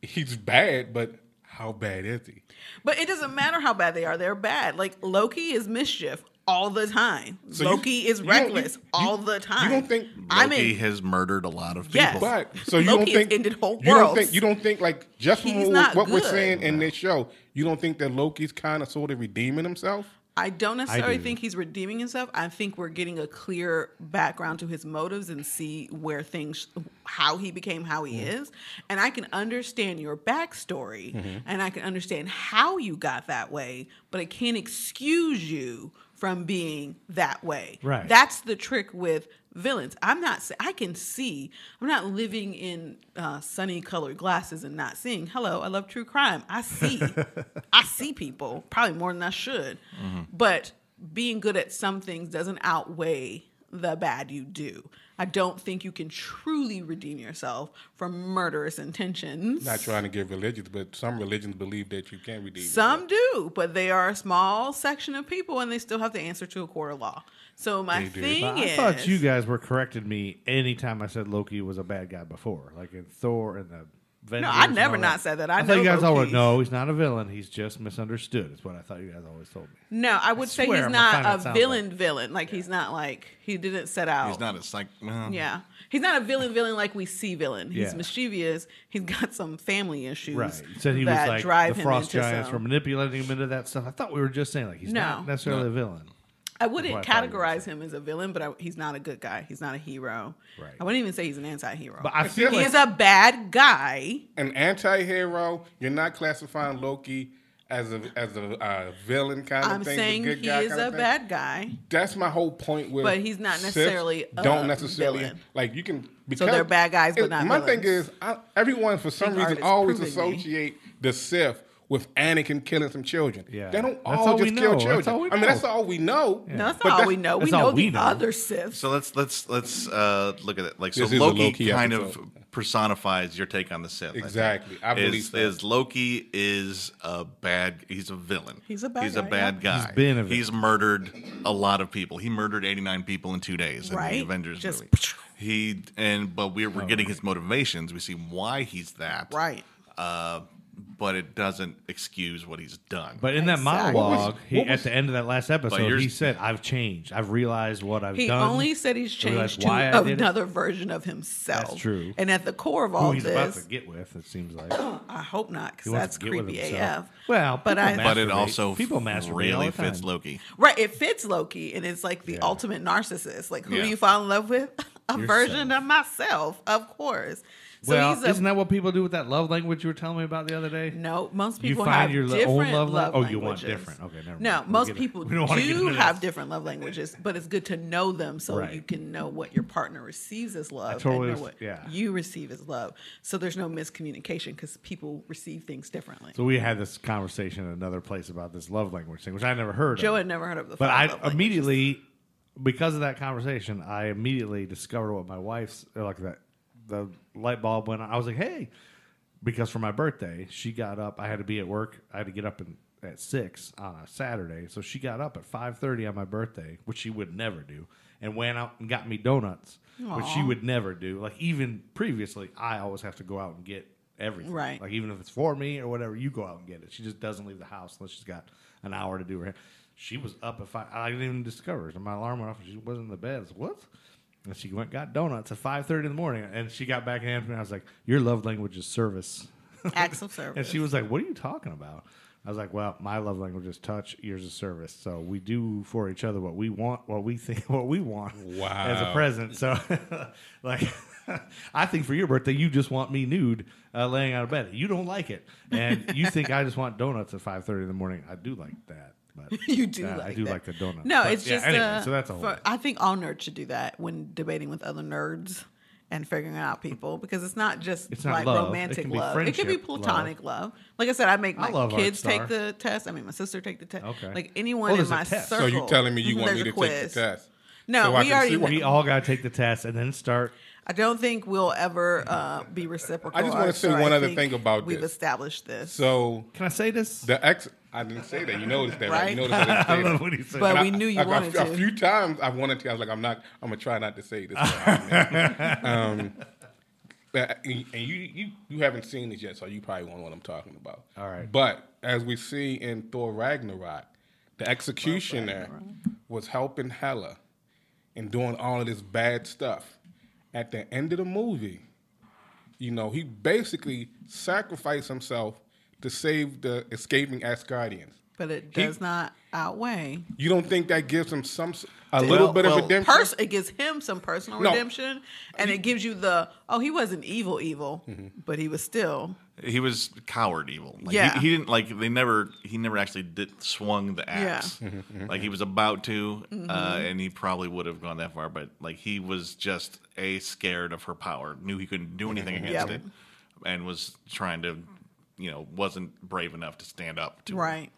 he's bad, but. How bad is he? But it doesn't matter how bad they are. They're bad. Like, Loki is mischief all the time. So Loki you, is reckless you, you, all the time. You don't think... Loki I mean, has murdered a lot of people. Yes. But, so you Loki don't think, has ended whole worlds. You don't think, you don't think like, just from what good. we're saying in this show, you don't think that Loki's kind of sort of redeeming himself? I don't necessarily I do. think he's redeeming himself. I think we're getting a clear background to his motives and see where things, how he became how he mm-hmm. is. And I can understand your backstory mm-hmm. and I can understand how you got that way, but it can't excuse you from being that way. Right. That's the trick with villains. I'm not, I can see, I'm not living in uh, sunny colored glasses and not seeing. Hello, I love true crime. I see, I see people probably more than I should. Mm-hmm. But being good at some things doesn't outweigh the bad you do. I don't think you can truly redeem yourself from murderous intentions. Not trying to get religious, but some religions believe that you can redeem yourself. Some do, but they are a small section of people and they still have to answer to a court of law. So my thing I is... I thought you guys were correcting me anytime I said Loki was a bad guy before. Like in Thor and the Avengers. No, I never not said that. I, I know thought you guys always know he's not a villain. He's just misunderstood. It's what I thought you guys always told me. No, I would I say he's I'm not a villain like villain. Like, yeah. He's not like, he didn't set out. He's not a psych. No. Yeah. He's not a villain villain like we see villain. He's yeah. mischievous. He's got some family issues. Right. He said he was like the Frost Giants were manipulating him into that stuff. I thought we were just saying like he's no. not necessarily no. a villain. I wouldn't categorize him as a villain, but I, he's not a good guy. He's not a hero. Right. I wouldn't even say he's an anti-hero. But I feel he like is a bad guy. An anti-hero. You're not classifying Loki as a as a uh, villain kind of I'm thing. I'm saying good he guy is a bad guy. That's my whole point. With but he's not necessarily Sith, a don't necessarily villain. Like you can because so they're bad guys, but it, not. My villains. Thing is, I, everyone for some His reason always associate me. The Sith with Anakin killing some children. Yeah. They don't all, all just kill children. I mean, that's all we know. Yeah. No, that's not all that's, we know. We know we the know. Other Sith. So let's let's let's uh, look at it. Like so, Loki kind episode. Of personifies your take on the Sith. Exactly, I, I believe is, so. Is Loki is a bad. He's a villain. He's a bad. He's guy, a bad yeah. guy. He's been a villain. He's murdered a lot of people. He murdered eighty-nine people in two days right? in the Avengers just movie. He and but we're, we're oh, getting right. his motivations. We see why he's that. Right. Uh, But it doesn't excuse what he's done. But in that exactly. monologue, what was, what he, was, at the end of that last episode, he said, I've changed. I've realized what I've he done. He only said he's changed to another version of himself. That's true. And at the core of all Who he's this... he's about to get with, it seems like. I hope not, because that's creepy A F. Well, but, I, but it also people really fits Loki. Right, it fits Loki, and it's like the yeah. ultimate narcissist. Like, who yeah. do you fall in love with? A Yourself. Version of myself, of course. So well, he's a, isn't that what people do with that love language you were telling me about the other day? No, most people you find have your different own love, love languages. Oh, you want different. Okay, never mind. No, we'll most people do have different love languages, but it's good to know them so right. you can know what your partner receives as love totally and know what yeah. you receive as love. So there's no miscommunication because people receive things differently. So we had this conversation in another place about this love language thing, which I never heard Joe of. Joe had never heard of the But I immediately, languages. Because of that conversation, I immediately discovered what my wife's, like that. The light bulb went on. I was like, hey, because for my birthday, she got up. I had to be at work. I had to get up in, at six on a Saturday. So she got up at five thirty on my birthday, which she would never do, and went out and got me donuts, Aww. Which she would never do. Like, even previously, I always have to go out and get everything. Right. Like, even if it's for me or whatever, you go out and get it. She just doesn't leave the house unless she's got an hour to do her hair. She was up at five. I didn't even discover her. So my alarm went off and she wasn't in the bed. I was like, what? And she went got donuts at five thirty in the morning. And she got back in and I was like, your love language is service. Acts of service. And she was like, what are you talking about? I was like, well, my love language is touch, yours is service. So we do for each other what we want, what we think, what we want wow. as a present. So, like, I think for your birthday, you just want me nude uh, laying out of bed. You don't like it. And you think I just want donuts at five thirty in the morning. I do like that. But you do uh, like I do that. Like the donut. No, but, it's yeah, just anyway, uh, so that's a whole for, I think all nerds should do that when debating with other nerds and figuring out people because it's not just it's not like love. Romantic it love. It could be platonic love. love. Like I said, I make my I kids take the test. I mean, my sister take the test. Okay. Like anyone oh, in my circle. So you're telling me you want me to quiz. Take the test? No, so we already. We all got to take the test and then start. I don't think we'll ever uh, be reciprocal. I just want to say one other thing about this. We've established this. So can I say this? The ex. I didn't say that. You noticed that, right? right? You noticed I didn't say I don't know what he said. But and we I, knew you like wanted a, to. A few times I wanted to. I was like, I'm not. I'm gonna try not to say this. um, but, and you, you, you haven't seen this yet, so you probably won't know what I'm talking about. All right. But as we see in Thor Ragnarok, the executioner Ragnarok. Was helping Hela and doing all of this bad stuff. At the end of the movie, you know, he basically sacrificed himself to save the escaping Asgardians. But it does he, not outweigh. You don't think that gives him some a well, little bit well, of redemption? Pers- it gives him some personal no. redemption, and he, it gives you the, oh, he wasn't evil evil, mm-hmm. but he was still... He was coward evil. Like, yeah. He, he didn't, like, they never, he never actually did swung the axe. Yeah. Mm-hmm. Like, he was about to, mm-hmm. uh, and he probably would have gone that far, but, like, he was just, A, scared of her power, knew he couldn't do anything mm-hmm. against yep. it, and was trying to... You know, wasn't brave enough to stand up to right. him.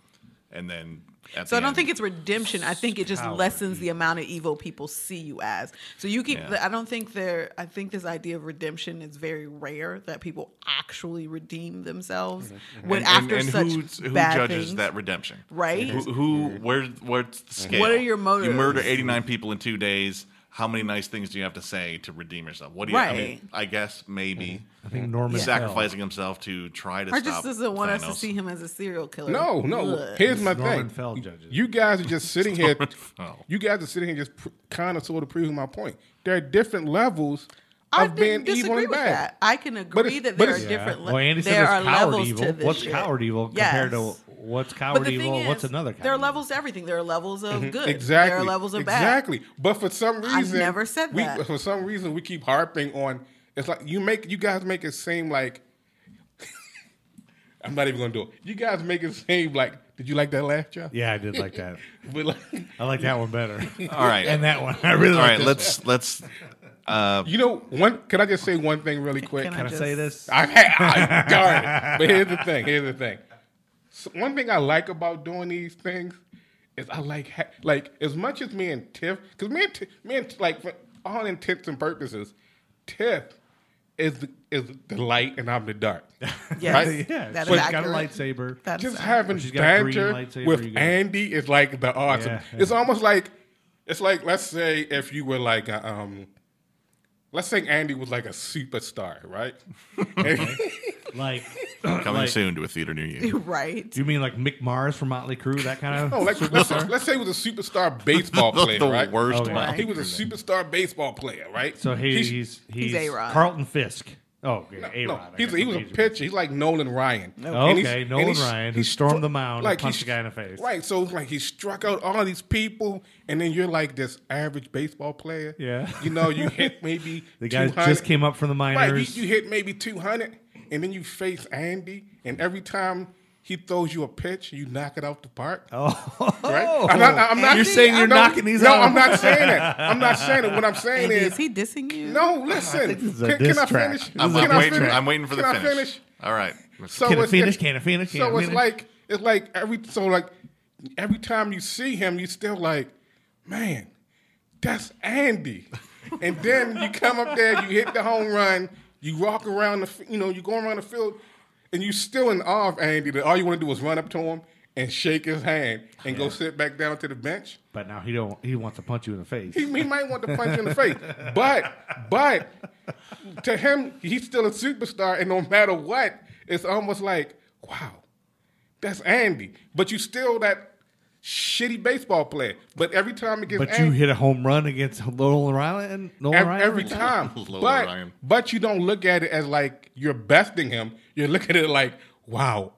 And then at so the I don't end, think it's redemption. I think it just lessens the amount of evil people see you as. So you keep. Yeah. I don't think there. I think this idea of redemption is very rare that people actually redeem themselves mm-hmm. when and, after and, and such who bad judges things, that redemption? Right. Who? who where? Where's the scale? What are your motives? You murder eighty-nine people in two days. how many nice things do you have to say to redeem yourself? What do you? Right. I mean, I guess maybe. I think Norman yeah. sacrificing yeah. himself to try to stop Thanos. Or just doesn't want us to see him as a serial killer. No, no. Ugh. Here's my Norman thing. Fell, judges. You guys are just sitting here. You guys are sitting here just kind of sort of proving my point. There are different levels. I didn't disagree with that. I can agree that there are different levels. Well, Andy said there's coward evil. What's coward evil compared to what's coward evil? What's another coward? There are levels to everything. There are levels of good. Exactly. There are levels of bad. Exactly. But for some reason, I never said that. For some reason, we keep harping on. It's like you make you guys make it seem like. I'm not even gonna do it. You guys make it seem like. Did you like that laugh, Joe? Yeah, I did like that. But like, I like that one better. All right, and that one. I really. All right, let's let's. Uh, you know, one. Can I just say one thing really quick? Can, can I, I just, say this? I, I, I darn it! But here's the thing. Here's the thing. So one thing I like about doing these things is I like ha like as much as me and Tiff, because me and Tiff, me and like for all intents and purposes, Tiff is the, is the light and I'm the dark. Yes, right? Yeah, that so is got a lightsaber. That's just having banter with Andy is like the awesome. Yeah, yeah. It's almost like it's like let's say if you were like a, um. Let's say Andy was like a superstar, right? like coming like, soon to a theater near you, right? You mean like Mick Mars from Motley Crue, that kind of? No, like, let's, let's say he was a superstar baseball player, the right? Worst okay. right. He was a superstar baseball player, right? So he, he's he's he's A-Rod. Carlton Fisk. Oh, yeah, no, A-Rod. No, he's, he was a pitcher. He's like Nolan Ryan. No. Okay, Nolan Ryan. He stormed the mound, like and punched a guy in the face. Right. So like he struck out all these people, and then you're like this average baseball player. Yeah. You know, you hit maybe the guy just came up from the minors. Right. You, you hit maybe two hundred, and then you face Andy, and every time he throws you a pitch, you knock it out the park. Oh, right. I'm not, I'm not, you're saying you're knocking these out. No, I'm not saying that. I'm not saying that. What I'm saying is, is he dissing you? No, listen. Can I finish? I'm waiting for the finish. Can I finish? All right. Can I finish? Can I finish? So it's like it's like every so like every time you see him, you still like, man, that's Andy. And then you come up there, you hit the home run, you walk around the, you know, you go around the field. And you still in awe of Andy that all you want to do is run up to him and shake his hand and yeah. go sit back down to the bench. But now he don't. He wants to punch you in the face. He, he might want to punch you in the face. But but to him, he's still a superstar. And no matter what, it's almost like, wow, that's Andy. But you still that shitty baseball player. But every time it gets. But Andy, you hit a home run against Nolan Ryan. Nolan Ryan every time. but Ryan. but you don't look at it as like you're besting him. You're looking at it like, wow,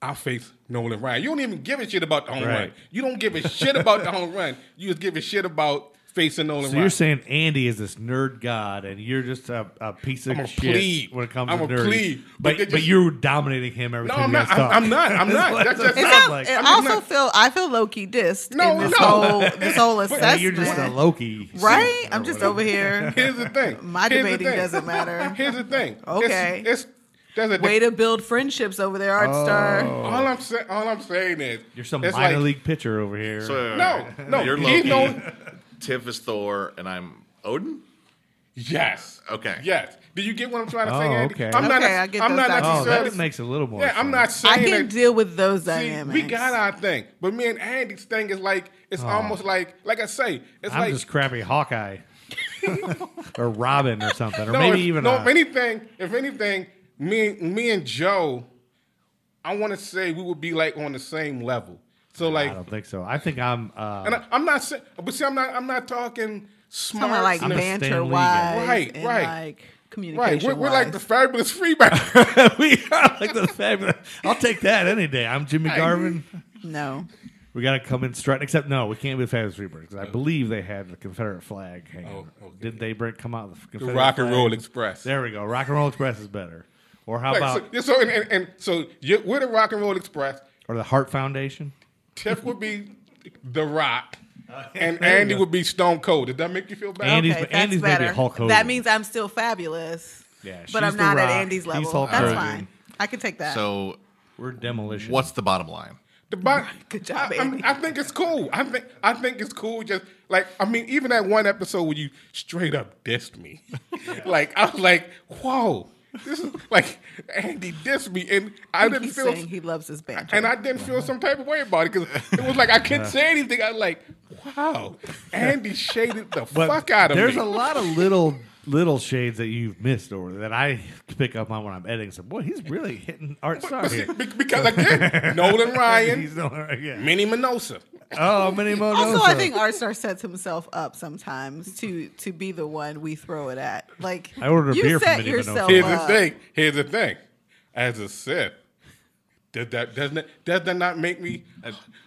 I face Nolan Ryan. You don't even give a shit about the home right. run. You don't give a shit about the home run. You just give a shit about facing Nolan so Ryan. So you're saying Andy is this nerd god, and you're just a, a piece of I'm a shit plebe. When it comes I'm to nerds. I'm a plebe. But, but, just, but you're dominating him every no, time I'm not, you guys talk. I'm not. I'm not. That's just not, like. I also not. feel I feel low-key dissed no, in this, no. whole, this whole assessment. You're just a Loki. Right? I'm just over here. Here's the thing. My Here's debating thing. doesn't matter. Here's the thing. Okay. It's... it's Way to build friendships over there, Art oh. Star. All I'm saying, all I'm saying is you're some minor like, league pitcher over here. So, no, no, you're Loki. No, Tiff is Thor, and I'm Odin. Yes. Okay. Yes. Do you get what I'm trying to oh, say, Andy? Okay. I'm okay, not. I get I'm not oh, that makes a little more. Yeah, sense. I'm not saying I can that, deal with those dynamics. See, we got our thing, but me and Andy's thing is like it's oh. almost like, like I say, it's I'm like just crappy Hawkeye or Robin or something, or no, maybe if, even no. A, if anything, if anything. Me, me and Joe, I want to say we would be like on the same level. So like, I don't think so. I think I'm. Uh, and I, I'm not saying, but see, I'm not. I'm not talking smart, like banter wise, right? And right. Like communication. Right. We're, we're like the Fabulous Freebird. We are like the Fabulous. I'll take that any day. I'm Jimmy Garvin. No. We got to come in strutting. Except no, we can't be the Fabulous Freebirds because I believe they had the Confederate flag hanging. Oh, okay. Did they break? Come out the, the Rock and Roll flag? Express. There we go. Rock and Roll Express is better. Or how like, about... So, so and, and, and so you, we're the Rock and Roll Express. Or the Heart Foundation. Tiff would be The Rock. Uh, and Andy would be Stone Cold. Did that make you feel bad? Andy's, okay, Andy's maybe Hulk Hogan. That means I'm still fabulous. Yeah, but I'm not Rock. At Andy's level. He's Hulk That's Hogan. Fine. I can take that. So... We're demolition. What's the bottom line? The bottom... Good job, I, Andy. I, I think it's cool. I think, I think it's cool just... Like, I mean, even that one episode where you straight up dissed me. Yeah. Like, I was like, whoa... This is like Andy dissed me, and I, I didn't feel. He loves his banter, and I didn't feel some type of way about it because it was like I couldn't uh, say anything. I was like, wow, Andy shaded the fuck out of there's me. There's a lot of little little shades that you've missed or that I pick up on when I'm editing. So, boy, he's really hitting Art Starr here. Because again, Nolan Ryan, he's Nolan, yeah. Minnie Minosa. Oh, Minnie Minosa. Also, I think Art Starr sets himself up sometimes to to be the one we throw it at. Like I ordered a you beer set from Minnie Minosa. Here's up. the thing. Here's the thing. As a Sith, does that doesn't does that not make me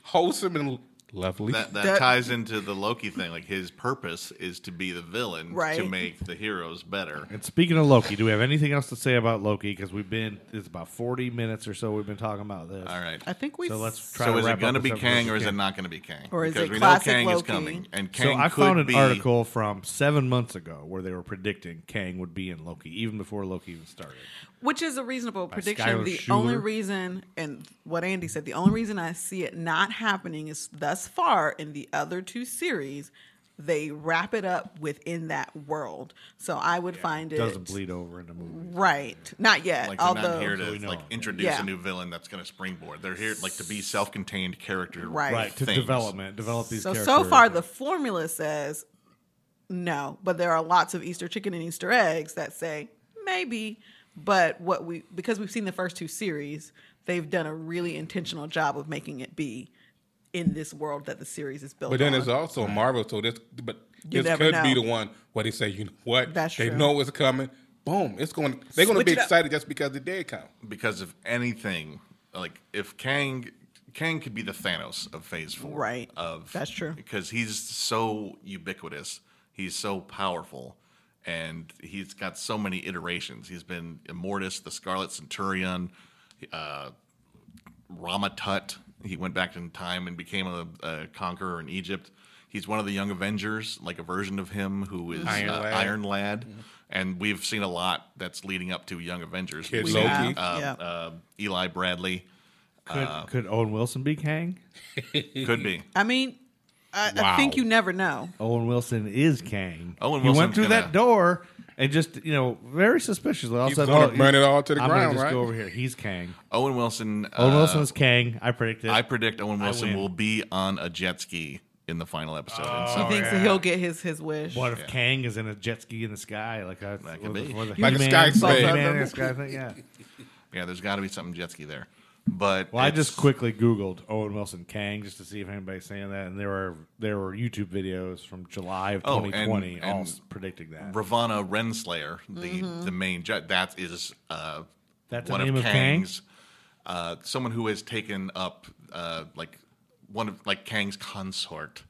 wholesome and lovely? That, that, that ties into the Loki thing. Like his purpose is to be the villain, right, to make the heroes better. And speaking of Loki, do we have anything else to say about Loki? Because we've been, it's about forty minutes or so we've been talking about this. All right. I think we So let's try so to is wrap it going to be Kang or is it not going to be Kang? Or is because it we know Kang Loki? Is coming. And Kang so I could found an be... article from seven months ago where they were predicting Kang would be in Loki, even before Loki even started. Which is a reasonable By prediction. Skylar the Schuler. Only reason, and what Andy said, the only reason I see it not happening is thus far in the other two series, they wrap it up within that world. So I would yeah, find it doesn't bleed over in the movie, right? Yeah. Not yet. Like although not here to like introduce yeah. a new villain that's going to springboard. They're here like to be self-contained character, right? right to development, develop these. So characters. So far the formula says no, but there are lots of Easter chicken and Easter eggs that say maybe. But what we because we've seen the first two series, they've done a really intentional job of making it be in this world that the series is built on. But then on. It's also Marvel, so this but you this could know. Be the one where they say, you know what? That's they true. know it's coming. Boom. It's going they're gonna Switch be excited just because the day comes. Because if anything, like if Kang Kang could be the Thanos of Phase Four. Right. Of that's true. Because he's so ubiquitous, he's so powerful. And he's got so many iterations. He's been Immortus, the Scarlet Centurion, uh, Rama Tut. He went back in time and became a, a conqueror in Egypt. He's one of the Young Avengers, like a version of him who is Iron uh, Lad. Iron Lad. Yeah. And we've seen a lot that's leading up to Young Avengers. Kid Loki. Uh, yeah. uh, Eli Bradley. Could, uh, could Owen Wilson be Kang? Could be. I mean... I, wow. I think you never know. Owen Wilson is Kang. Owen Wilson went through gonna... that door and just, you know, very suspiciously. All he thought, ran it all to the I'm ground, just right? Just go over here. He's Kang. Owen Wilson. Owen uh, Wilson is Kang. I predict it. I predict Owen Wilson will be on a jet ski in the final episode. Oh, so he thinks yeah. he'll get his his wish. What if yeah. Kang is in a jet ski in the sky? Like a, that could be. The, like man, a sky man, sky thing. Yeah. Yeah. There's got to be something jet ski there. But well, I just quickly Googled Owen Wilson Kang just to see if anybody's saying that, and there were there were YouTube videos from July of oh, twenty twenty and, all and predicting that. Ravonna Renslayer, the mm-hmm. the main judge, that is uh, that's one the name of Kang's, of Kang? uh, someone who has taken up uh, like one of like Kang's consort.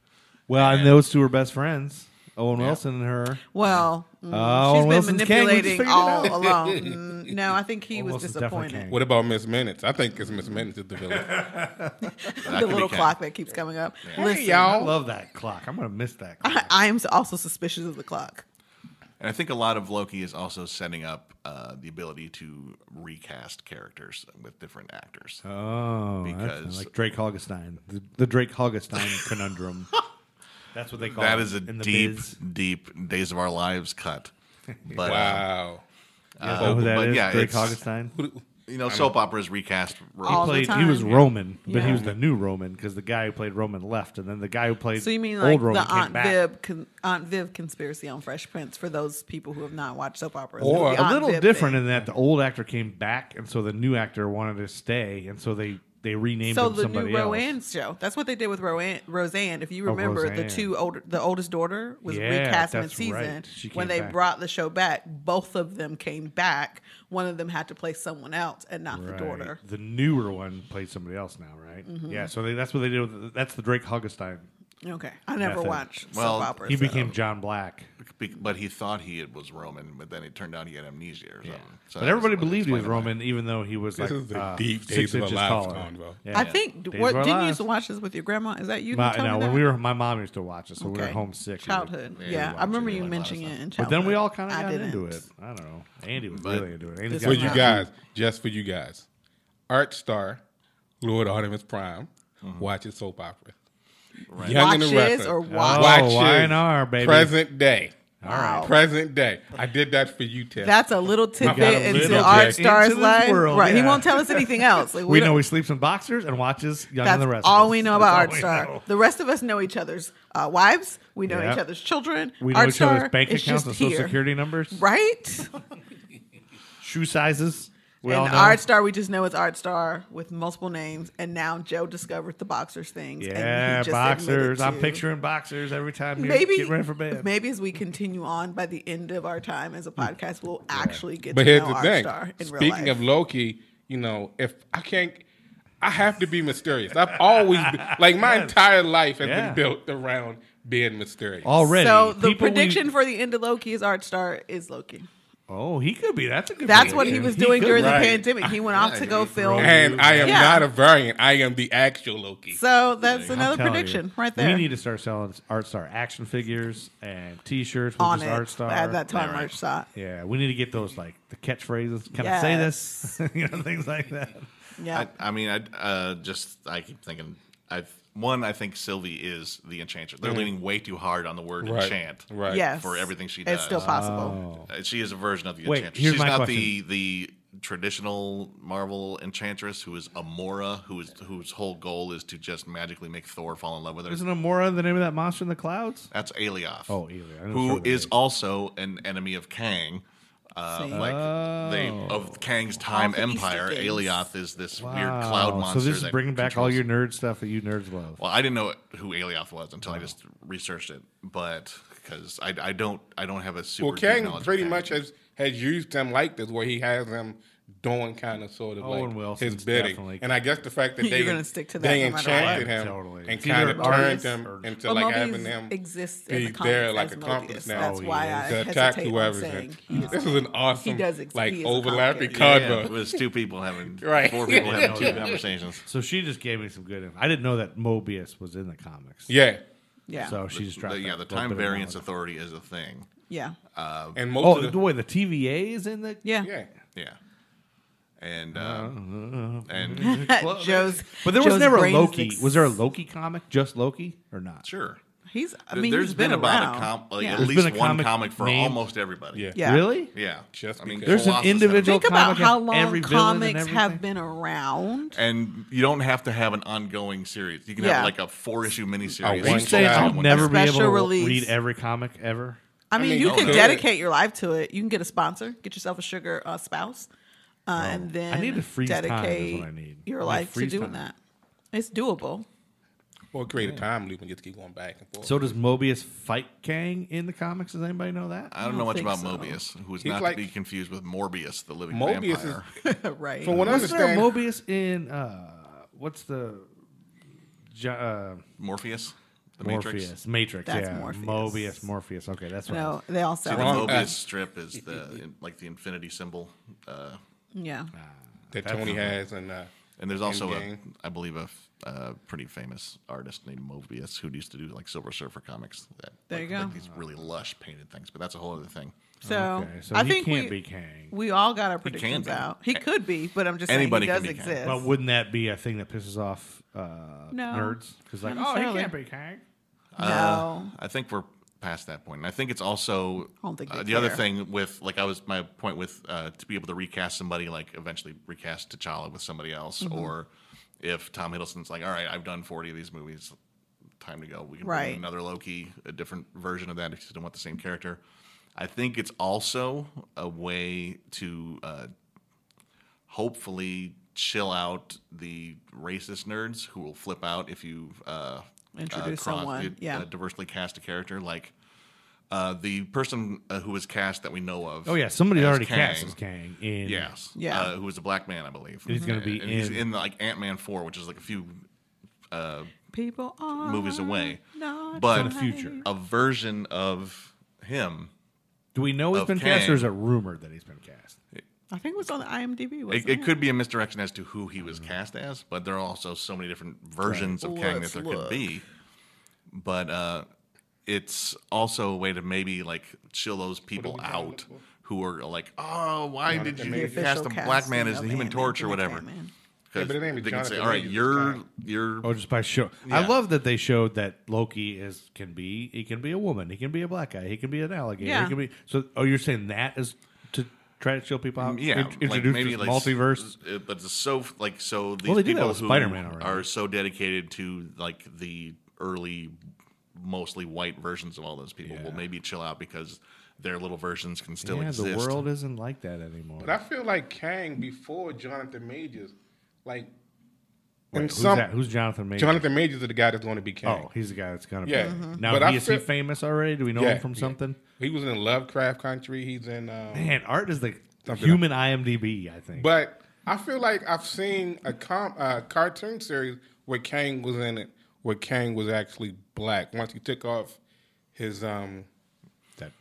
Well, and, and those two are best friends. Owen yeah. Wilson and her. Well, mm, uh, she's Owen been Wilson's manipulating all along. Mm, no, I think he Owen was Wilson's disappointed. What about Miss Minutes? I think it's Miss Minutes is the villain. The little clock that keeps coming up. Yeah. Listen, hey, y'all. I love that clock. I'm going to miss that clock. I, I am also suspicious of the clock. And I think a lot of Loki is also setting up uh, the ability to recast characters with different actors. Oh, because like Drake Hogestine. The, the Drake Hogestine conundrum. That's what they call that it. That is a in the deep, biz. deep Days of Our Lives cut. But, wow. Uh, yeah, uh, who that but is? Yeah, Drake Hogestine? You know, I soap mean, operas recast. All he, played, the time. he was yeah. Roman, but yeah. he was the new Roman because the guy who played Roman left, and then the guy who played so you mean like old Roman the Aunt came back. Viv con Aunt Viv conspiracy on Fresh Prince for those people who have not watched soap operas. Or a little Viv different thing. in that the old actor came back, and so the new actor wanted to stay, and so they... They renamed so him the somebody new Roseanne else. show. That's what they did with Rowan, Roseanne. If you remember, oh, Roseanne. the two older, the oldest daughter was yeah, recast in season. Right. When they back. brought the show back, both of them came back. One of them had to play someone else, and not right. the daughter. The newer one played somebody else now, right? Mm-hmm. Yeah. So they, that's what they did. With the, that's the Drake Hogestine. Okay, I never method. watched well, soap operas. He became so. John Black, but he thought he was Roman, but then it turned out he had amnesia or something. Yeah. So but everybody believed he was Roman, that. even though he was this like uh, deep six inches taller. Yeah. I think. Days what, didn't lives. you used to watch this with your grandma? Is that you? My, no, when that? we were, my mom used to watch it, so okay. we were homesick. Childhood. Would, yeah, I remember it, you mentioning it. In childhood. But then we all kind of got into it. I don't know. Andy was but really into it. For you guys, just for you guys, Art Star, Lord Artemis Prime, watches soap opera. Right. Young watches and the or watch? Oh, Y and R, baby. Present day. All wow. right. Present day. I did that for you, Tess. That's a little tidbit a into little Art Star's life. Right. Yeah. He won't tell us anything else. Like, we, we know he sleeps in boxers and watches Young and the Restless. That's all we know about Art Star. The rest of us know each other's uh, wives. We know yep. each other's children. We know Art each Star other's bank accounts and social security numbers. Right? Shoe sizes. We and Art Star, we just know it's Art Star with multiple names. And now Joe discovered the boxers things. Yeah, and he just boxers. I'm picturing boxers every time you get ready for bed. Maybe as we continue on, by the end of our time as a podcast, we'll yeah. actually get but to know Art thing. Star in Speaking real life. Speaking of Loki, you know, if I can't, I have to be mysterious. I've always been, like my yes. entire life has yeah. been built around being mysterious. Already. So the prediction we... for the end of Loki is Art Star is Loki. Oh, he could be. That's a good That's prediction. What he was doing he could, during right. the pandemic. He went I, off to go film. And I am yeah. not a variant. I am the actual Loki. So that's like, another prediction you, right there. We need to start selling Art Star action figures and T-shirts with just Art Star. At that time, Art Star. Yeah, we need to get those, like, the catchphrases. Can yes. I say this? You know, things like that. Yeah. I, I mean, I uh, just, I keep thinking, I've, one, I think Sylvie is the Enchantress. They're mm-hmm. leaning way too hard on the word right. enchant right. Yes. for everything she does. It's still possible. Oh. She is a version of the Wait, Enchantress. She's not the, the traditional Marvel Enchantress who is Amora, who is, whose whole goal is to just magically make Thor fall in love with her. Isn't Amora the name of that monster in the clouds? That's Alioth. Oh, Alioth. Who is also an enemy of Kang. Uh, like oh. they of Kang's time empire, Alioth is this wow. weird cloud monster. So this is bringing back all your nerd stuff that you nerds love. Well, I didn't know who Alioth was until oh. I just researched it, but because I, I don't I don't have a super. Well, Kang pretty Kang. much has, has used him like this, where he has him doing kind of sort of Owen like Wilson's his bidding, definitely. And I guess the fact that they gonna stick to that they no enchanted him totally. And kind of turned him or... into well, like Mobius having him exists in the there like a accomplice now. That's oh, why yeah. I to attack whoever's saying in. This is an awesome does like overlapping convo. Yeah, with two people having right. four people having two conversations. So she just gave me some good info. I didn't know that Mobius was in the comics. Yeah, yeah. So she just dropped. Yeah, the time variance authority is a thing. Yeah, and most of the way the T V A is in the yeah yeah yeah. And uh, uh, and Joe's, but there Joe's was never a Loki. Ex- was there a Loki comic? Just Loki or not? Sure. He's. I mean, there's he's been, been about a com- like yeah. at least one comic, comic for name. Almost everybody. Yeah. yeah. Really? Yeah. Just I mean, there's an individual. Think comic about how long comics have been around. And you don't have to have an ongoing series. You can yeah. have like a four issue miniseries. You say I'll never be able to release. read every comic ever. I mean, I mean you no, can no. dedicate your life to it. You can get a sponsor. Get yourself a sugar uh, spouse. Uh, and then I need to freeze dedicate time I need. your life to doing time. that. It's doable. Well, create a yeah. time loop and get to keep going back and forth. So does Mobius fight Kang in the comics? Does anybody know that? I don't, I don't know much about so. Mobius, who is He's not like, to be confused with Morbius, the living Mobius vampire. Is, right. From what I understand, Mobius in uh, what's the uh, Morpheus? The Morpheus, Matrix. Matrix, that's yeah. Morpheus. Mobius, Morpheus. Okay, that's right. No, they all sell. See, the Mobius uh, strip is the like the infinity symbol. Uh, Yeah, uh, that That's Tony has, and uh, and there's also a, I believe a, a pretty famous artist named Mobius who used to do like Silver Surfer comics. That, there like, you go. Like these really lush painted things, but that's a whole other thing. So, okay, so I he think can't we, be Kang. We all got our predictions he out. He could be, but I'm just Anybody saying he does exist. Well, wouldn't that be a thing that pisses off uh, no. nerds? Because like, oh, he can't be Kang. Uh, no, I think we're past that point. And I think it's also think uh, the care. other thing with like I was my point with uh, to be able to recast somebody, like eventually recast T'Challa with somebody else, mm-hmm. or if Tom Hiddleston's like, all right, I've done forty of these movies, time to go. We can right. bring another Loki, a different version of that if you don't want the same character. I think it's also a way to uh, hopefully chill out the racist nerds who will flip out if you uh, Introduce uh, cross, someone, it, yeah. Uh, diversely cast a character like uh, the person uh, who was cast that we know of. Oh yeah, somebody already Kang. cast as Kang. In... Yes, yeah, uh, who was a black man, I believe. He's mm-hmm. going to be and, in... And he's in the, like Ant-Man Four, which is like a few uh, people are movies away, but in the future, a version of him. Do we know he's been Kang. cast, or is it rumored that he's been cast? It, I think it was on the IMDb. Wasn't it, it, it could be a misdirection as to who he was mm-hmm. cast as, but there are also so many different versions right. of Kang that there look. could be. But uh, it's also a way to maybe like chill those people out who are like, oh, why Not did you cast a black man as a human torch or whatever? Yeah, but it ain't they Jonathan can say, all right, you're... you're. Oh, just by show. Yeah. I love that they showed that Loki is can be... He can be a woman. He can be a black guy. He can be an alligator. Yeah. He can be... So, oh, you're saying that is to try to show people out? Yeah. Introduce like maybe like multiverse? But it's so... like so these well, they people who Spider-Man already. Are so dedicated to like the early, mostly white versions of all those people yeah. will maybe chill out because... their little versions can still yeah, exist. Yeah, the world isn't like that anymore. But I feel like Kang before Jonathan Majors, like... Wait, who's some, that? Who's Jonathan Majors? Jonathan Majors is the guy that's going to be Kang. Oh, he's the guy that's going to yeah. be. Mm-hmm. Now, but he, is feel, he famous already? Do we know yeah, him from something? Yeah. He was in Lovecraft Country. He's in... Um, Man, art is the human I M D B, I think. But I feel like I've seen a com, uh, cartoon series where Kang was in it, where Kang was actually black. Once he took off his... Um,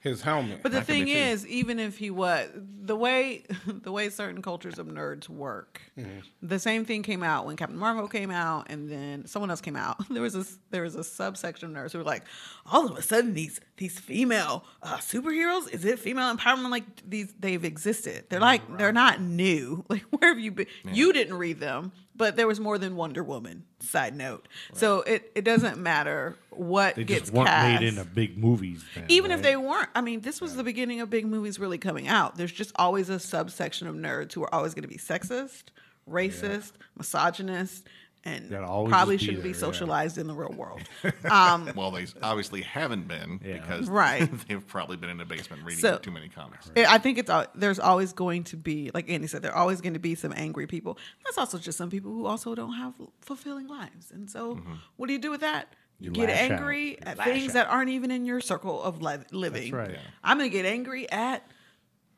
his helmet. But the thing is, even if he was the way the way certain cultures of nerds work, mm-hmm. the same thing came out when Captain Marvel came out, and then someone else came out. There was a there was a subsection of nerds who were like, all of a sudden these these female uh, superheroes, is it female empowerment? Like these they've existed. They're like right. they're not new. Like where have you been? Yeah. You didn't read them. But there was more than Wonder Woman, side note. Right. So it, it doesn't matter what they gets cast. They just weren't cast. Made into big movies. Then, Even right? if they weren't. I mean, this was yeah. the beginning of big movies really coming out. There's just always a subsection of nerds who are always going to be sexist, racist, yeah. misogynist, and probably be shouldn't there, be socialized yeah. in the real world. Um, well, they obviously haven't been yeah. because right. they've probably been in the basement reading so, too many comics. Right. I think it's there's always going to be, like Andy said, there are always going to be some angry people. That's also just some people who also don't have fulfilling lives. And so mm-hmm. what do you do with that? You get angry out. At you things that aren't even in your circle of li- living. That's right. yeah. I'm going to get angry at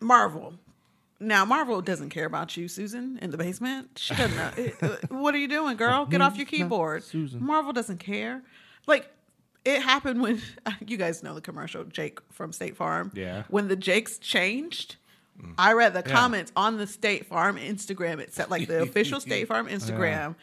Marvel. Now, Marvel doesn't care about you, Susan, in the basement. She doesn't know. It, it, what are you doing, girl? Get off your keyboard. Susan. Marvel doesn't care. Like, it happened when, you guys know the commercial, Jake from State Farm. Yeah. When the Jakes changed, mm. I read the yeah. comments on the State Farm Instagram. It said, like, the official State Farm Instagram.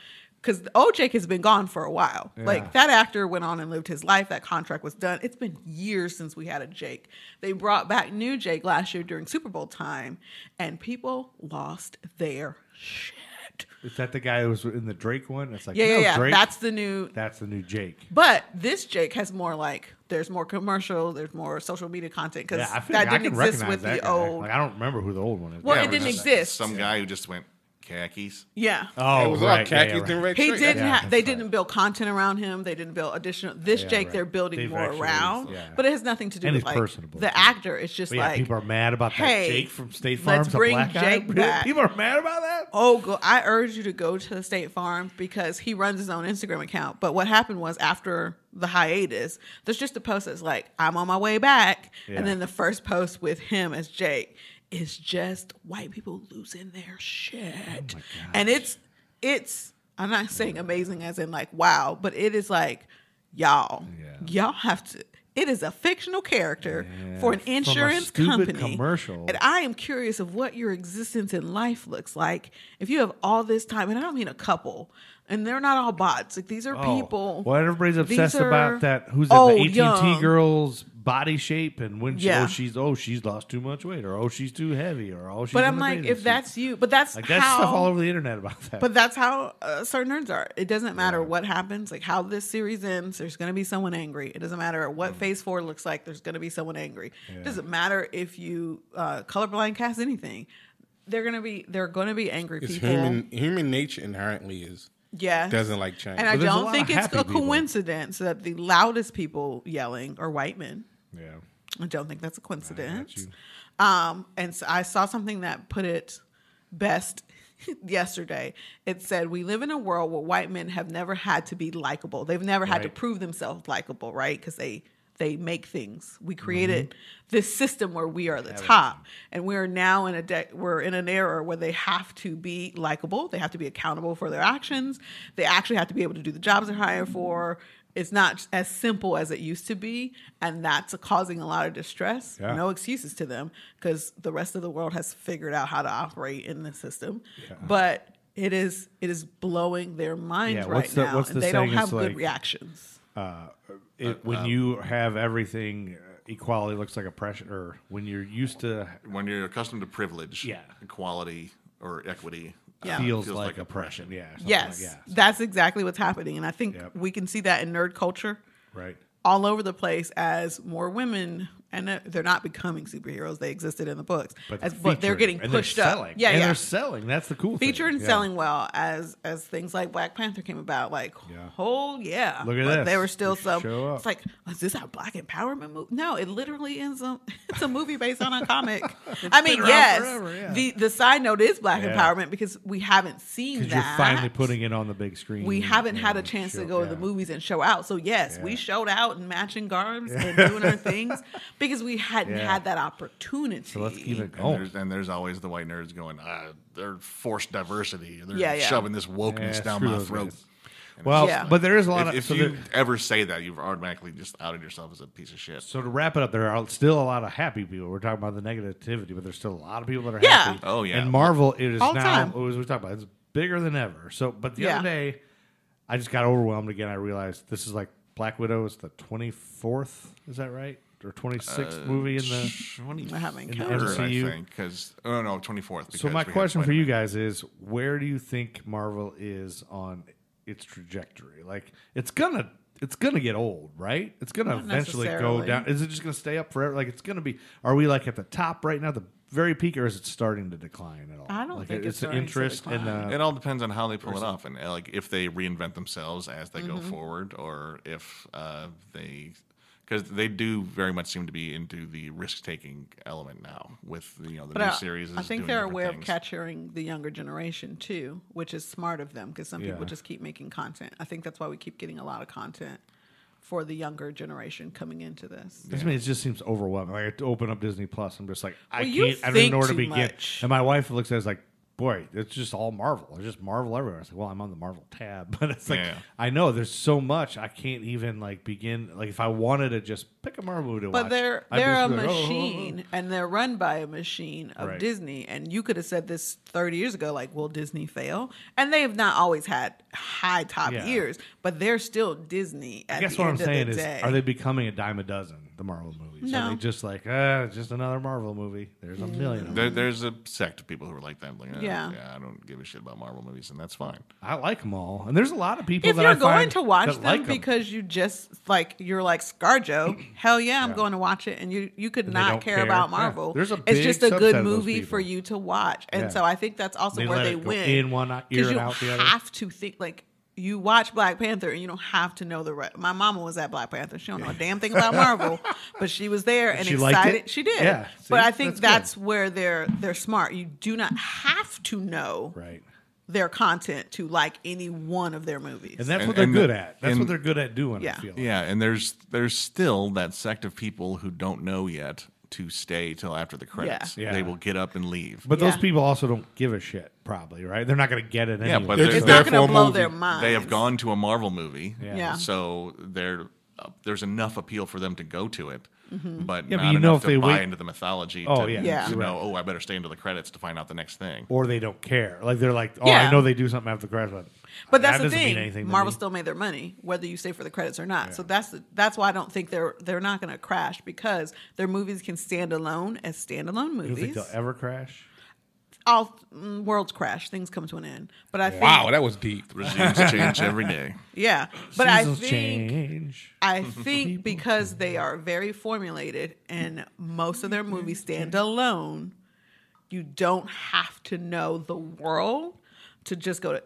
Because yeah. old Jake has been gone for a while. Yeah. Like, that actor went on and lived his life. That contract was done. It's been years since we had a Jake. They brought back new Jake last year during Super Bowl time, and people lost their shit. Is that the guy who was in the Drake one? It's like, yeah, yeah, yeah. Drake? That's the new... That's the new Jake. But this Jake has more, like, there's more commercial, there's more social media content, because yeah, that like didn't exist with the guy. Old... Like, I don't remember who the old one is. Well, yeah, it didn't exist. Some guy who just went... Khakis. Yeah. Oh, it was right. Khakis yeah, yeah, right. He didn't. Yeah, ha- they right. didn't build content around him. They didn't build additional. This yeah, Jake, right. they're building They've more actually, around. Yeah. But it has nothing to do and with like personable. The actor. It's just yeah, like people are mad about that hey, Jake from State Farm. Let's bring black Jake guy. Back. People are mad about that. Oh, go, I urge you to go to the State Farm because he runs his own Instagram account. But what happened was after the hiatus, there's just a post that's like, "I'm on my way back," yeah. and then the first post with him as Jake. It's just white people losing their shit. Oh and it's, it's. I'm not saying amazing as in like, wow, but it is like, y'all, yeah. y'all have to, it is a fictional character yeah. for an insurance From a stupid company. Commercial. And I am curious of what your existence in life looks like. If you have all this time, and I don't mean a couple, and they're not all bots. Like these are oh, people. Well, everybody's obsessed about that. Who's old, in the A T and T girl's body shape and when she, yeah. oh, she's oh she's lost too much weight or oh she's too heavy or oh she's. But I'm like if that's you, but that's like that's how, stuff all over the internet about that. But that's how uh, certain nerds are. It doesn't matter yeah. what happens, like how this series ends. There's going to be someone angry. It doesn't matter what mm. Phase Four looks like. There's going to be someone angry. Yeah. It doesn't matter if you uh, colorblind cast anything. They're gonna be they're gonna be angry it's people. Human human nature inherently is. Yeah, doesn't like change. And I well, don't think it's a coincidence people. That the loudest people yelling are white men. Yeah, I don't think that's a coincidence. Um, and so I saw something that put it best yesterday. It said, "We live in a world where white men have never had to be likable. They've never right. had to prove themselves likable, right? Because they they make things. We created mm-hmm. this system where we are the yeah, top, and we're now in a de- we're in an era where they have to be likable. They have to be accountable for their actions. They actually have to be able to do the jobs they're hired for. It's not as simple as it used to be, and that's causing a lot of distress. Yeah. No excuses to them because the rest of the world has figured out how to operate in this system. Yeah. But it is it is blowing their minds yeah, right the, now, the and they don't have good like, reactions. Uh, it, when um, you have everything. Equality looks like oppression, or when you're used to... When you're accustomed to privilege, yeah. equality or equity yeah. feels, feels like, like oppression. oppression. Yeah. Yes, like, yeah, that's exactly what's happening. And I think yep. we can see that in nerd culture right. all over the place as more women, and they're not becoming superheroes. They existed in the books. But, as, but they're getting pushed they're up. Yeah, and yeah. they're selling. That's the cool Featured thing. Featured and yeah. selling well as as things like Black Panther came about. Like, yeah. oh, yeah. Look at but this. They were still some. It's like, is this a black empowerment movie? No, it literally is a, it's a movie based on a comic. I mean, yes. Forever, yeah. The the side note is black yeah. empowerment because we haven't seen that. Because you're finally putting it on the big screen. We haven't had a chance show, to go yeah. to the movies and show out. So, yes, yeah. we showed out in matching garbs yeah. and doing our things. Because we hadn't yeah. had that opportunity. So let's keep it going. And there's, and there's always the white nerds going, uh, they're forced diversity. They're yeah, yeah. shoving this wokeness yeah, down my throat. Well, yeah. but there is a lot if, of... If so you there, ever say that, you've automatically just outed yourself as a piece of shit. So to wrap it up, there are still a lot of happy people. We're talking about the negativity, but there's still a lot of people that are yeah. happy. Oh, yeah. And Marvel, it is All now, as we talked about, it's bigger than ever. So, But the yeah. other day, I just got overwhelmed again. I realized this is like Black Widow is the twenty-fourth. Is that right? Or twenty-sixth uh, movie in the, twenty-fourth, in the M C U. I think, because oh no, twenty-fourth. So my question for you guys is, where do you think Marvel is on its trajectory? Like, it's gonna, it's gonna get old, right? It's gonna Not eventually go down. Is it just gonna stay up forever? Like, it's gonna be. Are we like at the top right now? The very peak, or is it starting to decline at all? I don't like think it's, it's an interest. In the it all depends on how they pull person. it off, and like if they reinvent themselves as they mm-hmm. go forward, or if uh, they. Because they do very much seem to be into the risk-taking element now with you know the but new I, series. I think they're aware of capturing the younger generation too, which is smart of them because some yeah. people just keep making content. I think that's why we keep getting a lot of content for the younger generation coming into this. Yeah. I mean, it just seems overwhelming. Like I have to open up Disney Plus, I'm just like well, I can't. I don't know where to begin. Much. And my wife looks at us like. Boy, it's just all Marvel. It's just Marvel everywhere. I was like, well, I'm on the Marvel tab, but it's like yeah. I know there's so much I can't even like begin. Like if I wanted to just pick a Marvel movie to but watch, but they're they're a like, machine, oh, oh, oh. and they're run by a machine of right. Disney. And you could have said this thirty years ago, like, will Disney fail? And they have not always had high top yeah. years, but they're still Disney. At I guess the what end I'm saying is, day. Are they becoming a dime a dozen? The Marvel movies. No. Are they just like, ah, it's just another Marvel movie. There's a million. There, there's a sect of people who are like that. Like, oh, yeah. yeah, I don't give a shit about Marvel movies, and that's fine. I like them all, and there's a lot of people. If that you're I going to watch them like because them. you just like you're like ScarJo, hell yeah, I'm yeah. going to watch it, and you you could and not care, care about Marvel. Yeah. There's a big it's just a good movie for you to watch, and yeah. so I think that's also they where they win in one ear and out the other. You have to think like. You watch Black Panther and you don't have to know the right. My mama was at Black Panther. She don't know a damn thing about Marvel, but she was there and she excited. She did. Yeah, see, but I think that's, that's where they're they're smart. You do not have to know right. their content to like any one of their movies. And that's and, what they're good the, at. That's and, what they're good at doing. Yeah. I feel like. Yeah, and there's there's still that sect of people who don't know yet to stay till after the credits. Yeah. Yeah. They will get up and leave. But yeah. those people also don't give a shit. Probably right. They're not going to get it. Anyway. Yeah, but they're, it's not going to blow movie. Their mind. They have gone to a Marvel movie, yeah. yeah. so they're, uh, there's enough appeal for them to go to it, mm-hmm. but yeah, not but you know if to they buy wait... into the mythology. Oh to, yeah, yeah. To know, oh, I better stay into the credits to find out the next thing. Or they don't care. Like they're like, oh, yeah. I know they do something after the credits, but but that's that the thing. Marvel still made their money, whether you stay for the credits or not. Yeah. So that's the, that's why I don't think they're they're not going to crash because their movies can stand alone as standalone movies. You don't think they'll ever crash? All worlds crash. Things come to an end. But I yeah. think, wow, that was deep. Regimes change every day. Yeah, but Seasons I think change. I think because they are very formulated and most of their movies stand alone, you don't have to know the world to just go to.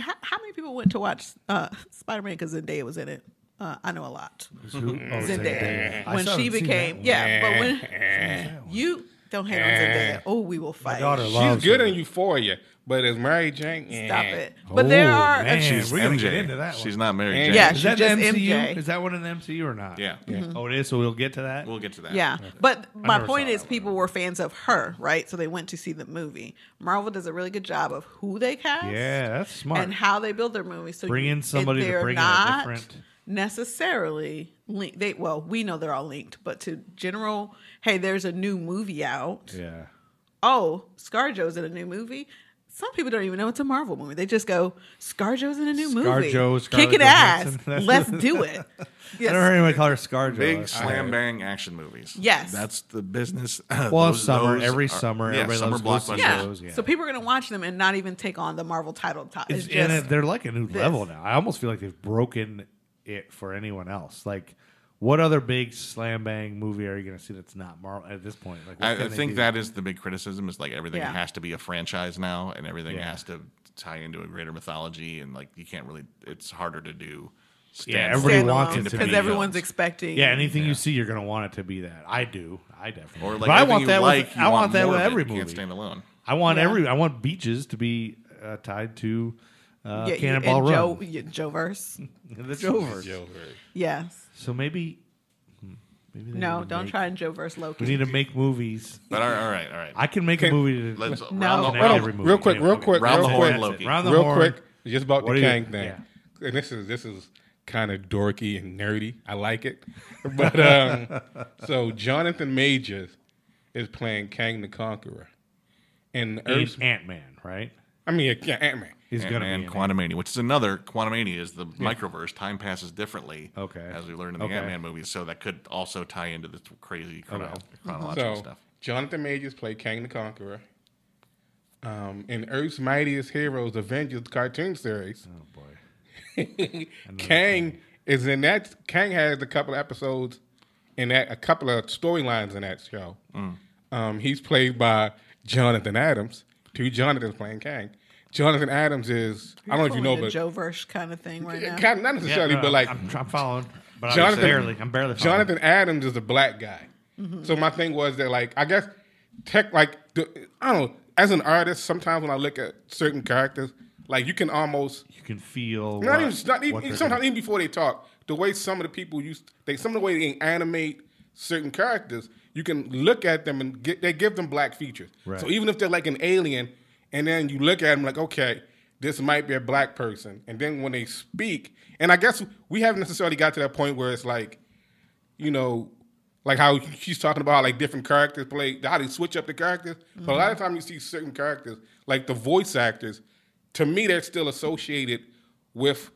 How, how many people went to watch uh, Spider-Man because Zendaya was in it? Uh, I know a lot. Who? Oh, Zendaya. Zendaya. When she became yeah, but when you. Don't hang on to that. Oh, we will fight. She's good in Euphoria, but as Mary Jane, stop it. But oh, there are. Man, she's we're M J. Get into that one. She's not Mary Jane. Yeah, is that just M C U? M J. Is that one in the M C U or not? Yeah. yeah. Mm-hmm. Oh, it is. So we'll get to that. We'll get to that. Yeah, okay. But my point is, people were fans of her, right? So they went to see the movie. Marvel does a really good job of who they cast. Yeah, that's smart. And how they build their movies. So bring in somebody to bring in a different. Necessarily linked. They well, we know they're all linked, but to general, hey, there's a new movie out. Yeah. Oh, ScarJo's in a new movie. Some people don't even know it's a Marvel movie. They just go, ScarJo's in a new Scar movie. ScarJo, Scarlett Kicking ass. Let's do it. Yes. I don't hear anyone call her ScarJo. Big slam bang action movies. Yes. That's the business. Well, those, summer, those every are, summer. Yeah, everybody summer loves blockbusters. Yeah. Yeah. So people are going to watch them and not even take on the Marvel title. T- it's it's just and they're like a new this. level now. I almost feel like they've broken it for anyone else. Like, what other big slam bang movie are you going to see that's not Marvel at this point? Like, I, I think do? that is the big criticism is like everything yeah. has to be a franchise now, and everything yeah. has to tie into a greater mythology, and like you can't really. It's harder to do. Stand yeah, everybody stand wants alone, it to be because everyone's films. expecting. Yeah, anything yeah. you see, you're going to want it to be that. I do. I definitely. Or like but I want that. Like, with, I want, want that with every movie. You can't stand alone. I want yeah. every. I want beaches to be uh, tied to uh, yeah, Cannonball Run. Joe, yeah, Joeverse. The Joeverse. Joeverse. Yes. So maybe, maybe no. Don't make, try and Joe versus Loki. We need to make movies. But all right, all right. I can make can, a movie. To, let's no, the, every movie. real quick, anyway, real okay. quick, round real the horn, quick, Loki. Round the real horn. quick. Just about what the Kang you, thing, yeah. and this is this is kind of dorky and nerdy. I like it. But um, so Jonathan Majors is playing Kang the Conqueror, and Ant-Man, right? I mean, yeah, Ant-Man. He's and, gonna and be Quantumania, which is another Quantumania is the yeah. microverse. Time passes differently, okay, as we learned in the okay. Ant-Man movies. So that could also tie into the crazy chrono- okay. chronological so, stuff. Jonathan Majors played Kang the Conqueror. Um, in Earth's Mightiest Heroes Avengers cartoon series, oh boy, Kang is in that. Kang has a couple of episodes in that, a couple of storylines in that show. Mm. Um, he's played by Jonathan Adams. Two Jonathans playing Kang. Jonathan Adams is, You're I don't know if you know, but Joe Verse kind of thing right now. Kind of, not necessarily, yeah, no, but like I'm, I'm following, but Jonathan, I'm barely, I'm barely following. Jonathan Adams is a black guy, mm-hmm. so my thing was that like I guess tech like the, I don't know. As an artist, sometimes when I look at certain characters, like you can almost you can feel not what, even not even sometimes even before they talk, the way some of the people used they some of the way they animate certain characters, you can look at them and get, they give them black features. Right. So even if they're like an alien. And then you look at them like, okay, this might be a black person. And then when they speak, and I guess we haven't necessarily got to that point where it's like, you know, like how she's talking about how like different characters play, how they switch up the characters. Mm-hmm. But a lot of times you see certain characters, like the voice actors, to me, they're still associated with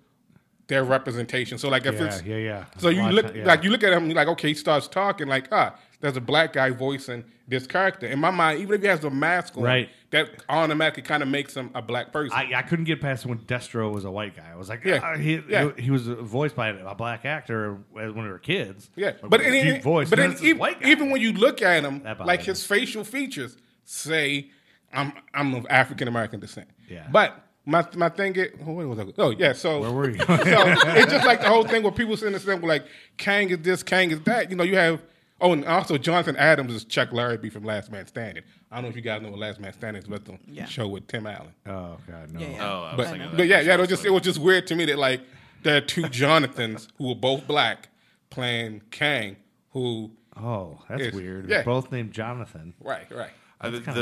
their representation. So like if yeah, it's yeah, yeah. So you look time, yeah. like you look at him, you're like, okay, he starts talking, like, ah, there's a black guy voicing this character. In my mind, even if he has the mask on, right. that automatically kind of makes him a black person. I, I couldn't get past when Destro was a white guy. I was like, yeah, ah, he, yeah. he, he was voiced by a black actor when we were kids. Yeah, like, but in, deep in, voice. But in, even, even when you look at him, like me. his facial features say, "I'm I'm of African American descent." Yeah, but. My my thing is, oh yeah, so where were you? So it's just like the whole thing where people sitting there saying, like, Kang is this, Kang is that. You know, you have oh, and also Jonathan Adams is Chuck Larrabee from Last Man Standing. I don't know if you guys know what Last Man Standing is, but the yeah. show with Tim Allen. Oh God, no. Yeah, yeah. Oh, I was but, but, but yeah, yeah, it was just it was just weird to me that like there are two Jonathans who were both black playing Kang, who oh, that's is, weird. Yeah. We're both named Jonathan. Right, right. Uh, the, the,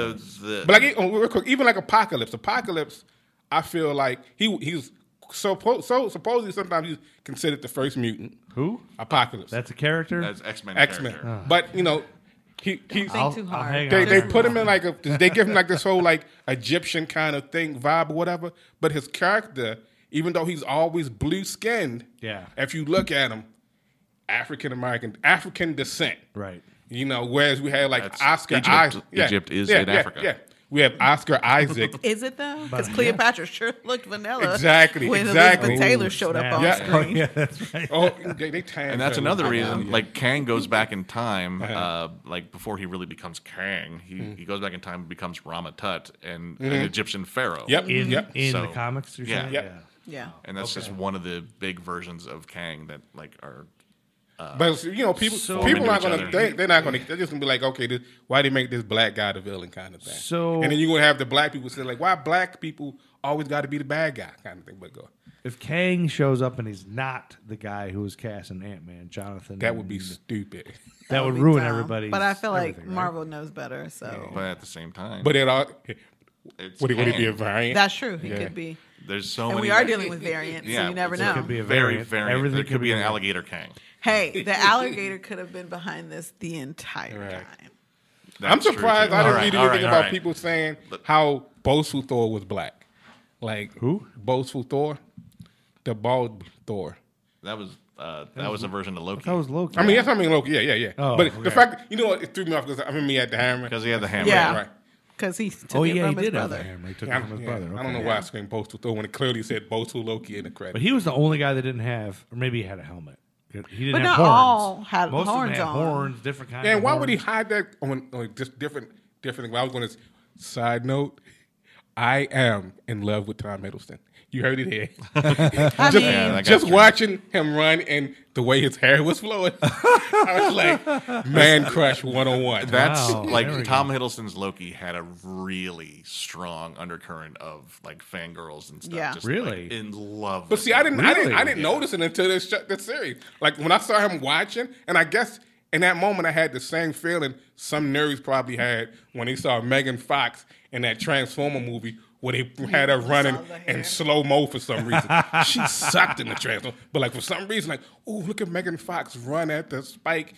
the, but like real quick, even like Apocalypse, Apocalypse. I feel like he he's so so supposedly sometimes he's considered the first mutant. Who? Apocalypse. That's a character. That's X-Men. X-Men. Oh. But you know, he he. I'll, too hard. They they put him in like a they give him like this whole like Egyptian kind of thing vibe or whatever. But his character, even though he's always blue skinned, yeah. If you look at him, African American, African descent, right? You know, whereas we had like That's Oscar Egypt, Isaac. Yeah. Egypt is yeah, in yeah, Africa. Yeah. We have Oscar Isaac. Is it though? Because Cleopatra sure looked vanilla. Exactly. When exactly. Elizabeth Taylor Ooh, showed up on yeah. screen. Oh, yeah, that's right. Oh, they, they and that's another reason. Yeah. Like Kang goes back in time. Uh-huh. Uh, like before he really becomes Kang, he, mm. he goes back in time and becomes Rama Tut and mm-hmm. an Egyptian pharaoh. Yep. In, yep. in so, the comics, you're yeah. saying? Yeah. yeah, yeah. And that's okay. just one of the big versions of Kang that like are. Uh, but you know, people so people not gonna they, they're not gonna they're just gonna be like, okay, this, why they make this black guy the villain kind of thing. So and then you're gonna have the black people say like, why black people always got to be the bad guy kind of thing. But go if Kang shows up and he's not the guy who was cast in Ant-Man, Jonathan, that would be stupid. That, that would ruin everybody. But I feel like Marvel right? knows better. So, yeah. but at the same time, but it all it's would, it, would it be a variant? That's true. It yeah. could be. There's so and many. We are dealing with variants, yeah, so you never know. It could be a variant. Very variant. Everything there could, could be an alligator Kang. Hey, the alligator could have been behind this the entire right. time. That's I'm surprised true, I didn't right, read anything right, about right. people saying how boastful Thor was black. Like who? Boastful Thor, the bald Thor. That was uh, that, that was, was a version of Loki. That was Loki. I mean, that's what I mean Loki. Yeah, yeah, yeah. Oh, but okay. the fact that, you know what, it threw me off because I remember he had the hammer. Because he had the hammer. Yeah. Right. Because he took oh, it yeah, from he his brother. Oh, yeah, he did have the hammer. He took yeah, it from his yeah. brother. Okay. I don't know why I screamed Boastful Thor when it clearly said Boastful Loki in the credits. But he was the only guy that didn't have, or maybe he had a helmet. He didn't but have not horns. All had Most horns of them had on. Horns, different kinds. Yeah, and why horns. Would he hide that on like just different, different? I was going to side note. I am in love with Tom Hiddleston. You heard it here. just mean, yeah, just watching him run and the way his hair was flowing, I was like, man crush one oh one. That's wow, like Tom go. Hiddleston's Loki had a really strong undercurrent of like fangirls and stuff. Yeah. Just, really? Like, in love. But see, I didn't, really? I didn't, I didn't yeah. notice it until this, this series. Like when I saw him watching, and I guess in that moment I had the same feeling some nerds probably had when they saw Megan Fox in that Transformer movie. Where they had her running in slow mo for some reason. She sucked in the Transformers. But like for some reason, like, oh, look at Megan Fox run at the spike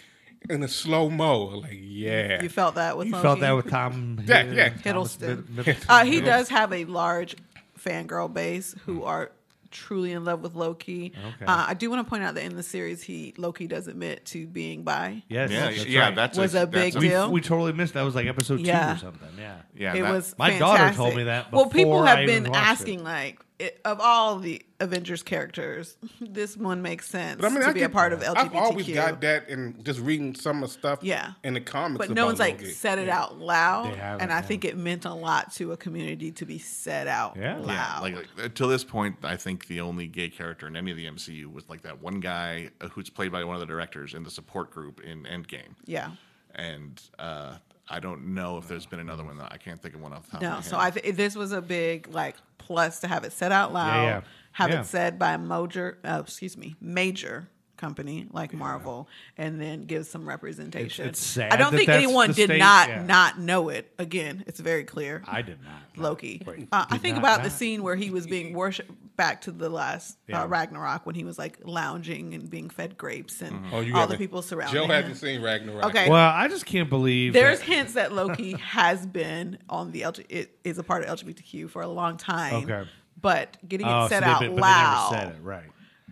in the slow mo. Like, yeah. You felt that with you Loki? You felt that with Tom yeah, yeah. Hiddleston. Uh, he does have a large fangirl base who are truly in love with Loki. Okay. Uh, I do want to point out that in the series, he Loki does admit to being bi. Yes, yeah, that's yeah, right. that's was a, a big that's deal. We, we totally missed that. Was like episode yeah. two or something. Yeah, yeah. It that, was my fantastic. Daughter told me that. Well, people have I been asking it. Like, it, of all the Avengers characters, this one makes sense but, I mean, to I be can, a part of L G B T Q. I've always got that in just reading some of the stuff. Yeah. in the comics, but no about one's like Loki. Said it yeah. out loud, and I yeah. think it meant a lot to a community to be said out yeah. loud. Yeah. Like, like till this point, I think the only gay character in any of the M C U was like that one guy who's played by one of the directors in the support group in Endgame. Yeah, and uh, I don't know if there's been another one. Though. I can't think of one off the top. No, of my head. So I th- this was a big like. Plus, to have it said out loud, yeah, yeah. have yeah. it said by a major, uh, excuse me, major company like yeah. Marvel, and then give some representation. It's, it's sad. I don't that think that's anyone did state, not yeah. not know it. Again, it's very clear. I did not. Loki. Wait, uh, did I think not, about not. The scene where he was being worshipped back to the last yeah. uh, Ragnarok when he was like lounging and being fed grapes and mm-hmm. oh, you all the people surrounding Joe him. Joe hasn't seen Ragnarok. Okay. Well, I just can't believe there's that. Hints that Loki has been on the L G B T Q, it is a part of L G B T Q for a long time. Okay. But getting oh, it said so out been, loud but they never said it, right.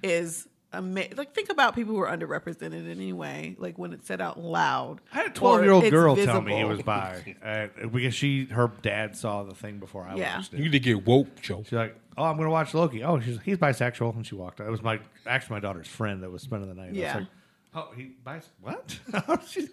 is Ama- like think about people who are underrepresented in any way. Like when it's said out loud. I had a twelve-year-old girl visible. Tell me he was bi uh, because she her dad saw the thing before I yeah. watched it. You need to get woke, Joe. She's like, "Oh, I'm going to watch Loki." Oh, she's he's bisexual, and she walked out. It was my actually my daughter's friend that was spending the night. Yeah. I was like, "Oh, he bis what? How do you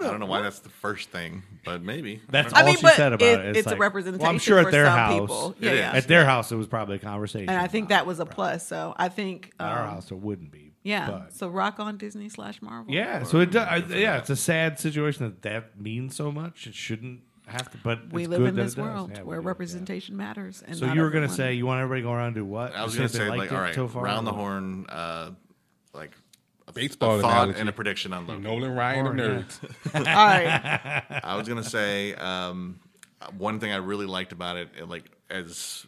know?" I don't know why that's the first thing, but maybe that's I all mean, she said about it. it. It's, it's like, a representation. Well, I'm sure for at their some house, yeah, yeah. at their house, it was probably a conversation. And I think that was a right. plus. So I think um, our house it wouldn't be. Yeah. But. So rock on Disney slash Marvel. Yeah. Or, so it does. I, yeah, it's a sad situation that that means so much. It shouldn't have to. But we it's live good in this world yeah, where do, representation yeah. matters. And so you were going to say you want everybody to go around and do what? I was going to say like all right, round the horn, like. Baseball a thought analogy. And a prediction on Loki. Nolan Ryan and nerds. All right. I was gonna say um, one thing I really liked about it, it, like as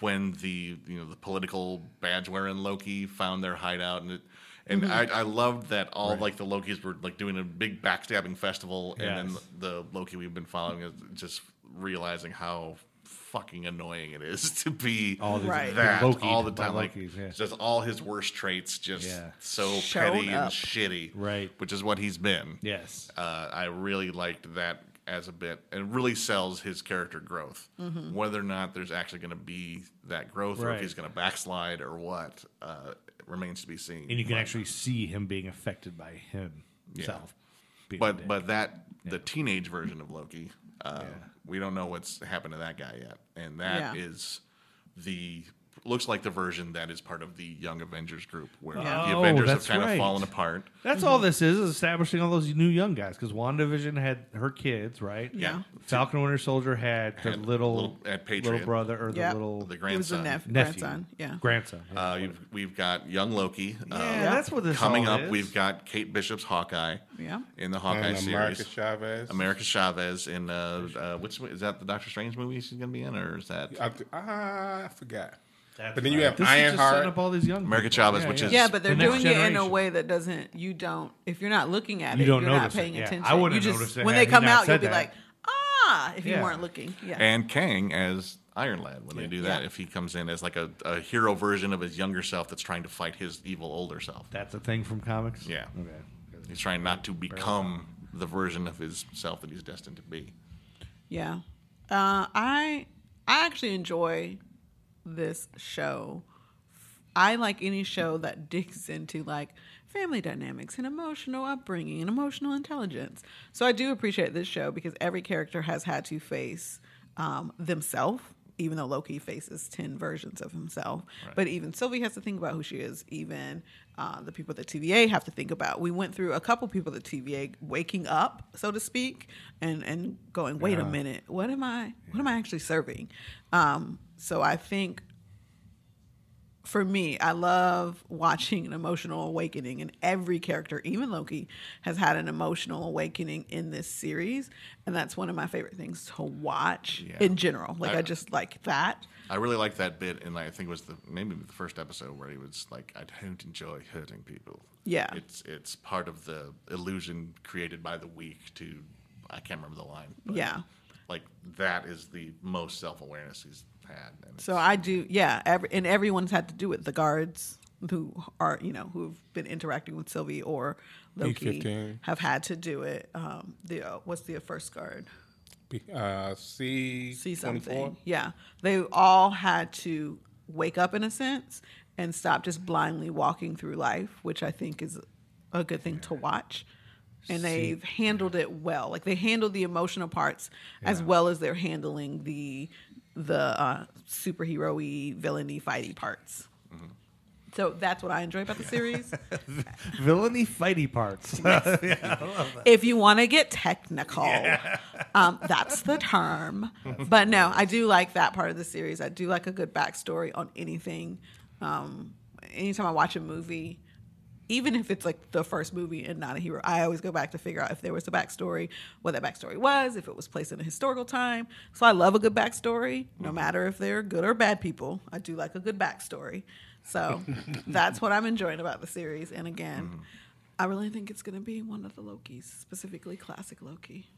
when the you know the political badge wearing Loki found their hideout, and it, and mm-hmm. I, I loved that all right. like the Lokis were like doing a big backstabbing festival, yes. and then the, the Loki we've been following is just realizing how fucking annoying it is to be all right. that Loki, all the time. Like Loki's, yeah. just all his worst traits just yeah. so Shown petty up. And shitty. Right. Which is what he's been. Yes. Uh, I really liked that as a bit. It really sells his character growth. Mm-hmm. Whether or not there's actually going to be that growth right. or if he's going to backslide or what uh, remains to be seen. And you can but, actually see him being affected by him yeah. himself. But, but that, yeah. the teenage version of Loki... Uh, yeah. We don't know what's happened to that guy yet, and that yeah. is the looks like the version that is part of the Young Avengers group, where oh, the Avengers have kind right. of fallen apart. That's mm-hmm. all this is, is establishing all those new young guys, because WandaVision had her kids, right? Yeah. Falcon and Winter Soldier had the had little little, little brother or the yep. little the grandson, nef- nephew, grandson, yeah, grandson. Yeah. Uh, you've, we've got young Loki. Yeah, um, that's what this coming all up. Is. We've got Kate Bishop's Hawkeye. Yeah. In the Hawkeye and series, America Chavez. America Chavez in uh, uh, which is that the Doctor Strange movie she's going to be in, or is that I, I forgot. That's but then right. you have this Ironheart, up all these young America Chavez, yeah, which yeah. is yeah, but they're the doing generation. It in a way that doesn't. You don't if you're not looking at it, you don't you're notice not paying it. Yeah. attention. I wouldn't you just, notice it when they come out. You'll be that. like, ah, if yeah. you weren't looking. Yeah. And Kang as Iron Lad when yeah. they do that, yeah. if he comes in as like a, a hero version of his younger self that's trying to fight his evil older self. That's a thing from comics. Yeah. Okay. He's trying not to become the version of his self that he's destined to be. Yeah, uh, I I actually enjoy this show. I like any show that digs into like family dynamics and emotional upbringing and emotional intelligence. So I do appreciate this show because every character has had to face um, themselves, even though Loki faces ten versions of himself. Right. But even Sylvie has to think about who she is. Even uh, the people that T V A have to think about. We went through a couple people that T V A waking up, so to speak, and, and going, wait yeah. a minute, what am I, yeah. what am I actually serving? Um, so I think for me, I love watching an emotional awakening, and every character, even Loki, has had an emotional awakening in this series, and that's one of my favorite things to watch yeah. in general. Like I, I just like that. I really like that bit, and I think it was the maybe the first episode where he was like, "I don't enjoy hurting people." Yeah, it's it's part of the illusion created by the weak. To I can't remember the line. But yeah, like that is the most self-awareness he's had. So I do, yeah, every, and everyone's had to do it. The guards who are, you know, who've been interacting with Sylvie or Loki have had to do it. Um, the uh, what's the first guard? Uh, C C something. Yeah, they all had to wake up in a sense and stop just blindly walking through life, which I think is a good thing to watch. And they've handled it well. Like they handled the emotional parts yeah. as well as they're handling the the uh, superhero-y, villainy, fighty parts. Mm-hmm. So that's what I enjoy about the series. Villainy, fighty parts. Yes. Yeah, I love that. If you want to get technical, yeah. um, that's the term. That's but no, I do like that part of the series. I do like a good backstory on anything. Um, anytime I watch a movie, even if it's like the first movie and not a hero, I always go back to figure out if there was a backstory, what that backstory was, if it was placed in a historical time. So I love a good backstory, no matter if they're good or bad people. I do like a good backstory. So that's what I'm enjoying about the series. And again, mm-hmm. I really think it's going to be one of the Lokis, specifically classic Loki.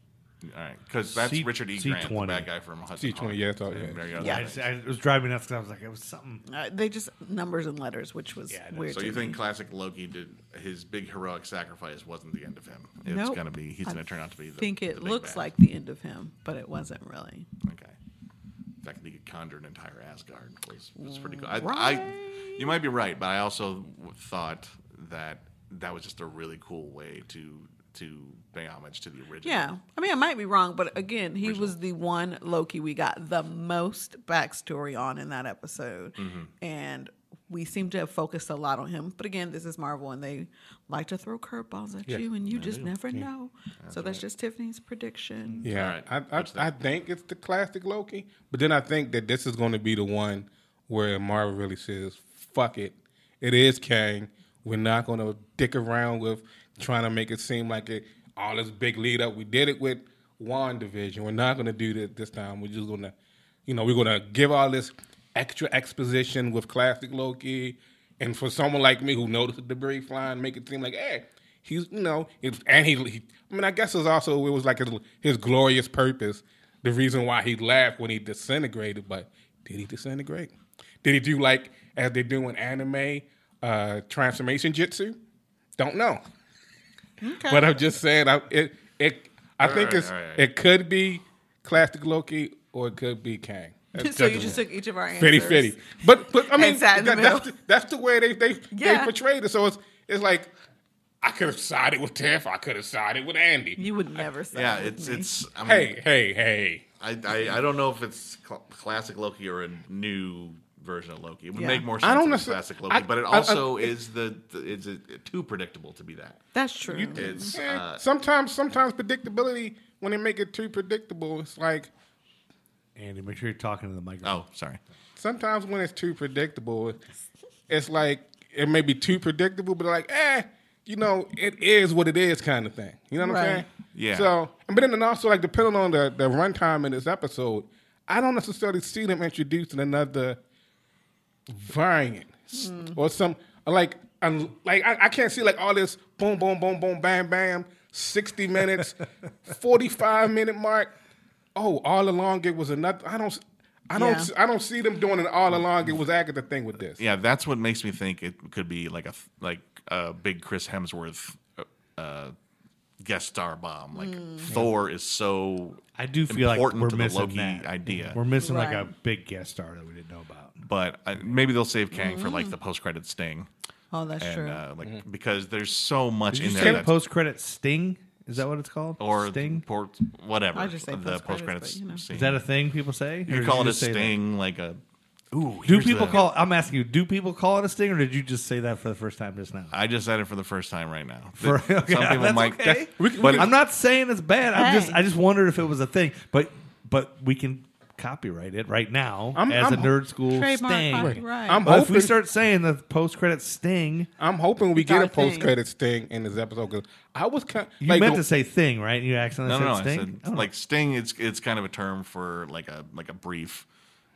All right, because that's C- Richard E. Grant, C twenty. The bad guy from Hudson C twenty, Hall. Yeah, I thought, yeah. yeah. I, just, I was driving nuts because I was like, it was something. Uh, they just, numbers and letters, which was yeah, weird. So you think me. Classic Loki did, his big heroic sacrifice wasn't the end of him. It's nope. going to be, he's going to turn out to be the I think it looks bad. Like the end of him, but it wasn't really. Okay. In fact, he could conjure an entire Asgard. It's was pretty cool. I, right? I, you might be right, but I also thought that that was just a really cool way to... to pay homage to the original. Yeah. I mean, I might be wrong, but again, he original. was the one Loki we got the most backstory on in that episode. Mm-hmm. And we seem to have focused a lot on him. But again, this is Marvel, and they like to throw curveballs at yeah. you, and you I just do. never yeah. know. That's so that's right. just Tiffany's prediction. Yeah. All right. I, I, I think it's the classic Loki, but then I think that this is going to be the one where Marvel really says, fuck it. It is Kang. We're not going to dick around with trying to make it seem like it all oh, this big lead up. We did it with WandaVision. We're not going to do that this time. We're just going to, you know, we're going to give all this extra exposition with classic Loki. And for someone like me who noticed the debris flying, make it seem like, hey, he's, you know, it's, and he, he, I mean, I guess it's also, it was like his, his glorious purpose, the reason why he laughed when he disintegrated. But did he disintegrate? Did he do like, as they do in anime, uh, transformation jutsu? Don't know. Okay. But I'm just saying, I it it I all think right, it's right. it could be classic Loki or it could be Kang. That's so you just took each of our answers. fifty fifty But but I mean that, the that's, the, that's the way they they, yeah. they portrayed it. So it's it's like I could have sided with Tiff. I could have sided with Andy. You would never I, side. Yeah, with it's me. it's. I mean, hey hey hey. I, I I don't know if it's cl- classic Loki or a new version of Loki. It would yeah. make more sense I don't as classic Loki, I, but it also I, I, it, is the, the it's a, too predictable to be that. That's true. You, it's, yeah. uh, sometimes sometimes predictability, when they make it too predictable, it's like... Andy, make sure you're talking to the microphone. Oh, sorry. Sometimes when it's too predictable, it's like it may be too predictable, but like, eh, you know, it is what it is kind of thing. You know what right. I'm saying? Yeah. So, but then also, like, depending on the, the runtime in this episode, I don't necessarily see them introducing another... variant mm. or some like I'm, like I, I can't see like all this boom boom boom boom bam bam sixty minutes forty-five minute mark. Oh, all along it was another. I don't. I don't. Yeah. I don't see them doing an all along it was Agatha thing with this. Yeah, that's what makes me think it could be like a like a big Chris Hemsworth uh, guest star bomb. Like mm. Thor is so I do feel important like we're to missing the Loki that. idea. We're missing right. like a big guest star that we didn't know about. But I, maybe they'll save Kang mm. for like the post credit sting. Oh, that's and, true. Uh, like mm. because there's so much Did in you there. Post credit sting. Is that what it's called? Or sting? Port, whatever. I just say the post credits. You know. Is that a thing people say? You call you it a sting, that? Like a. Ooh. Do people the, call? I'm asking you. Do people call it a sting, or did you just say that for the first time just now? I just said it for the first time right now. For, okay, some people that's might, okay. That, but I'm not saying it's bad. I'm hey. just. I just wondered if it was a thing. But but we can copyright it right now I'm, as I'm, a Nerd School sting. Right. Right. I'm hoping, if we start saying the post credit sting, I'm hoping we get a post credit sting in this episode. Because I was kind. You like, meant to say thing, right? You accidentally no, no, said no, sting. I said, like know. sting, it's it's kind of a term for like a like a brief.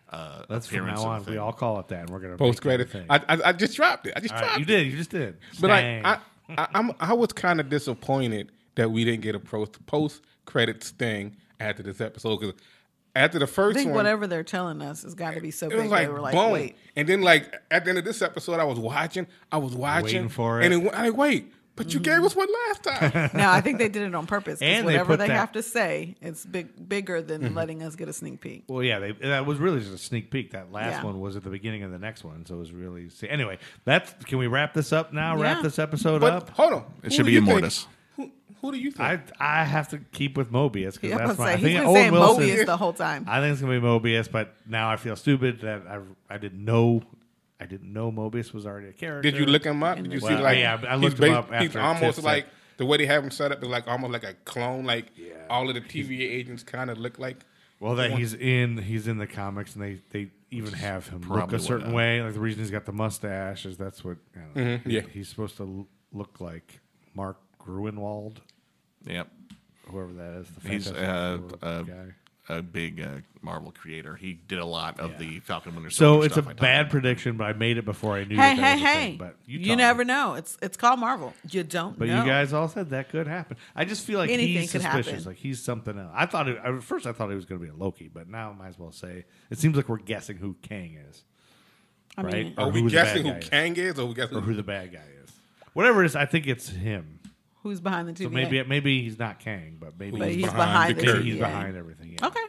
Uh, That's from now on. Thing. We all call it that. And we're gonna post credit. I, I I just dropped it. I just all dropped right, you it. You did. You just did. But like, I I I'm, I was kind of disappointed that we didn't get a post post credit sting after this episode because. After the first I think one, whatever they're telling us has got to be so big. It was like, they were like boom. Wait. And then, like at the end of this episode, I was watching, I was watching, waiting for it, and it, I wait. But mm-hmm. you gave us one last time. No, I think they did it on purpose. And whatever they, they have to say, it's big, bigger than mm-hmm. letting us get a sneak peek. Well, yeah, they, that was really just a sneak peek. That last yeah. one was at the beginning of the next one, so it was really. See, anyway, that's. Can we wrap this up now? Yeah. Wrap this episode but, up. Hold on, it Who should be Immortus. Who do you think? I, I have to keep with Mobius because yeah, that's my. I think Owen Wilson. Mobius the whole time. I think it's gonna be Mobius, but now I feel stupid that I I didn't know I didn't know Mobius was already a character. Did you look him up? Did you well, see like yeah, I looked him up. After he's almost like set. The way they have him set up is like almost like a clone. Like yeah. all of the T V A agents kind of look like. Well, that he's in he's in the comics, and they they even have him look a certain way. Like the reason he's got the mustache is that's what you know, mm-hmm. yeah. he's supposed to look like Mark. Gruenwald, yep, whoever that is. The He's uh, a, guy. a big uh, Marvel creator. He did a lot of yeah. the Falcon Winter Soldier. So it's stuff a I bad prediction, but I made it before I knew. Hey, that hey, that hey! Thing, but you, you never me. know. It's it's called Marvel. You don't. But know. But you guys all said that could happen. I just feel like anything he's suspicious. Happen. Like he's something else. I thought it, at first I thought he was going to be a Loki, but now I might as well say it seems like we're guessing who Kang is. I right? Mean, are we guessing who Kang is, is or we guessing or who the bad guy is? Whatever it is, I think it's him. Who's behind the T V A? So maybe maybe he's not Kang, but maybe but he's, he's behind, behind the T V A. He's behind everything. Yeah. Okay,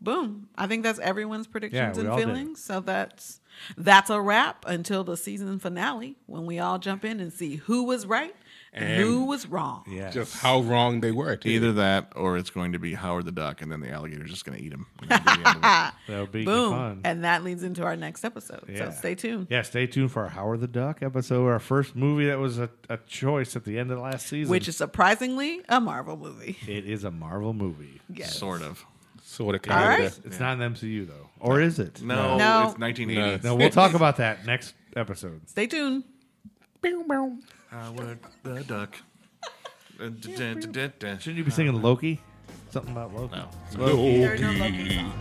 boom. I think that's everyone's predictions yeah, and feelings. So that's that's a wrap until the season finale when we all jump in and see who was right and, and who was wrong. Yes. Just how wrong they were. Too. Either that, or it's going to be Howard the Duck, and then the alligator's just going to eat him. That'll be boom. Fun. And that leads into our next episode. Yeah. So stay tuned. Yeah, stay tuned for our Howard the Duck episode, our first movie that was a, a choice at the end of the last season. Which is surprisingly a Marvel movie. It is a Marvel movie. Yes. Sort of. Sort of. Kind All right. of. It's yeah. not an M C U, though. Or is it? No. No. It's nineteen eighty. No, no we'll talk about that next episode. Stay tuned. Howard the Duck. Shouldn't you be singing Loki? Something about Loki. No. Loki. There's no Loki song.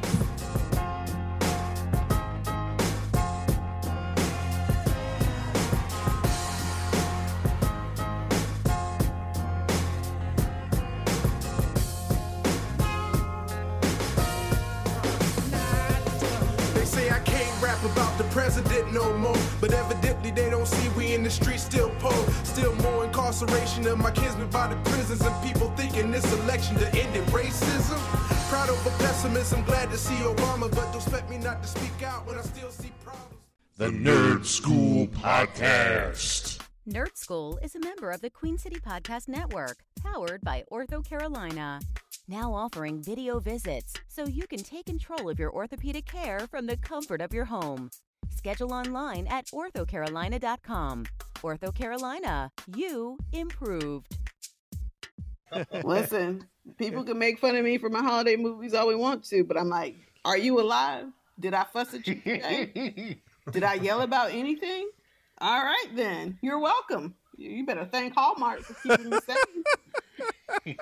The streets still poor, still more incarceration of my kinsmen by the prisons and people thinking this election to end it. Racism, proud of a pessimism, glad to see Obama, but don't expect me not to speak out when I still see problems. The Nerd School Podcast. Nerd School is a member of the Queen City Podcast Network, powered by Ortho Carolina. Now offering video visits so you can take control of your orthopedic care from the comfort of your home. Schedule online at ortho carolina dot com. Ortho Carolina, you improved. Listen, people can make fun of me for my holiday movies all we want to, but I'm like, are you alive? Did I fuss at you today? Did I yell about anything? All right, then. You're welcome. You better thank Hallmark for keeping me safe.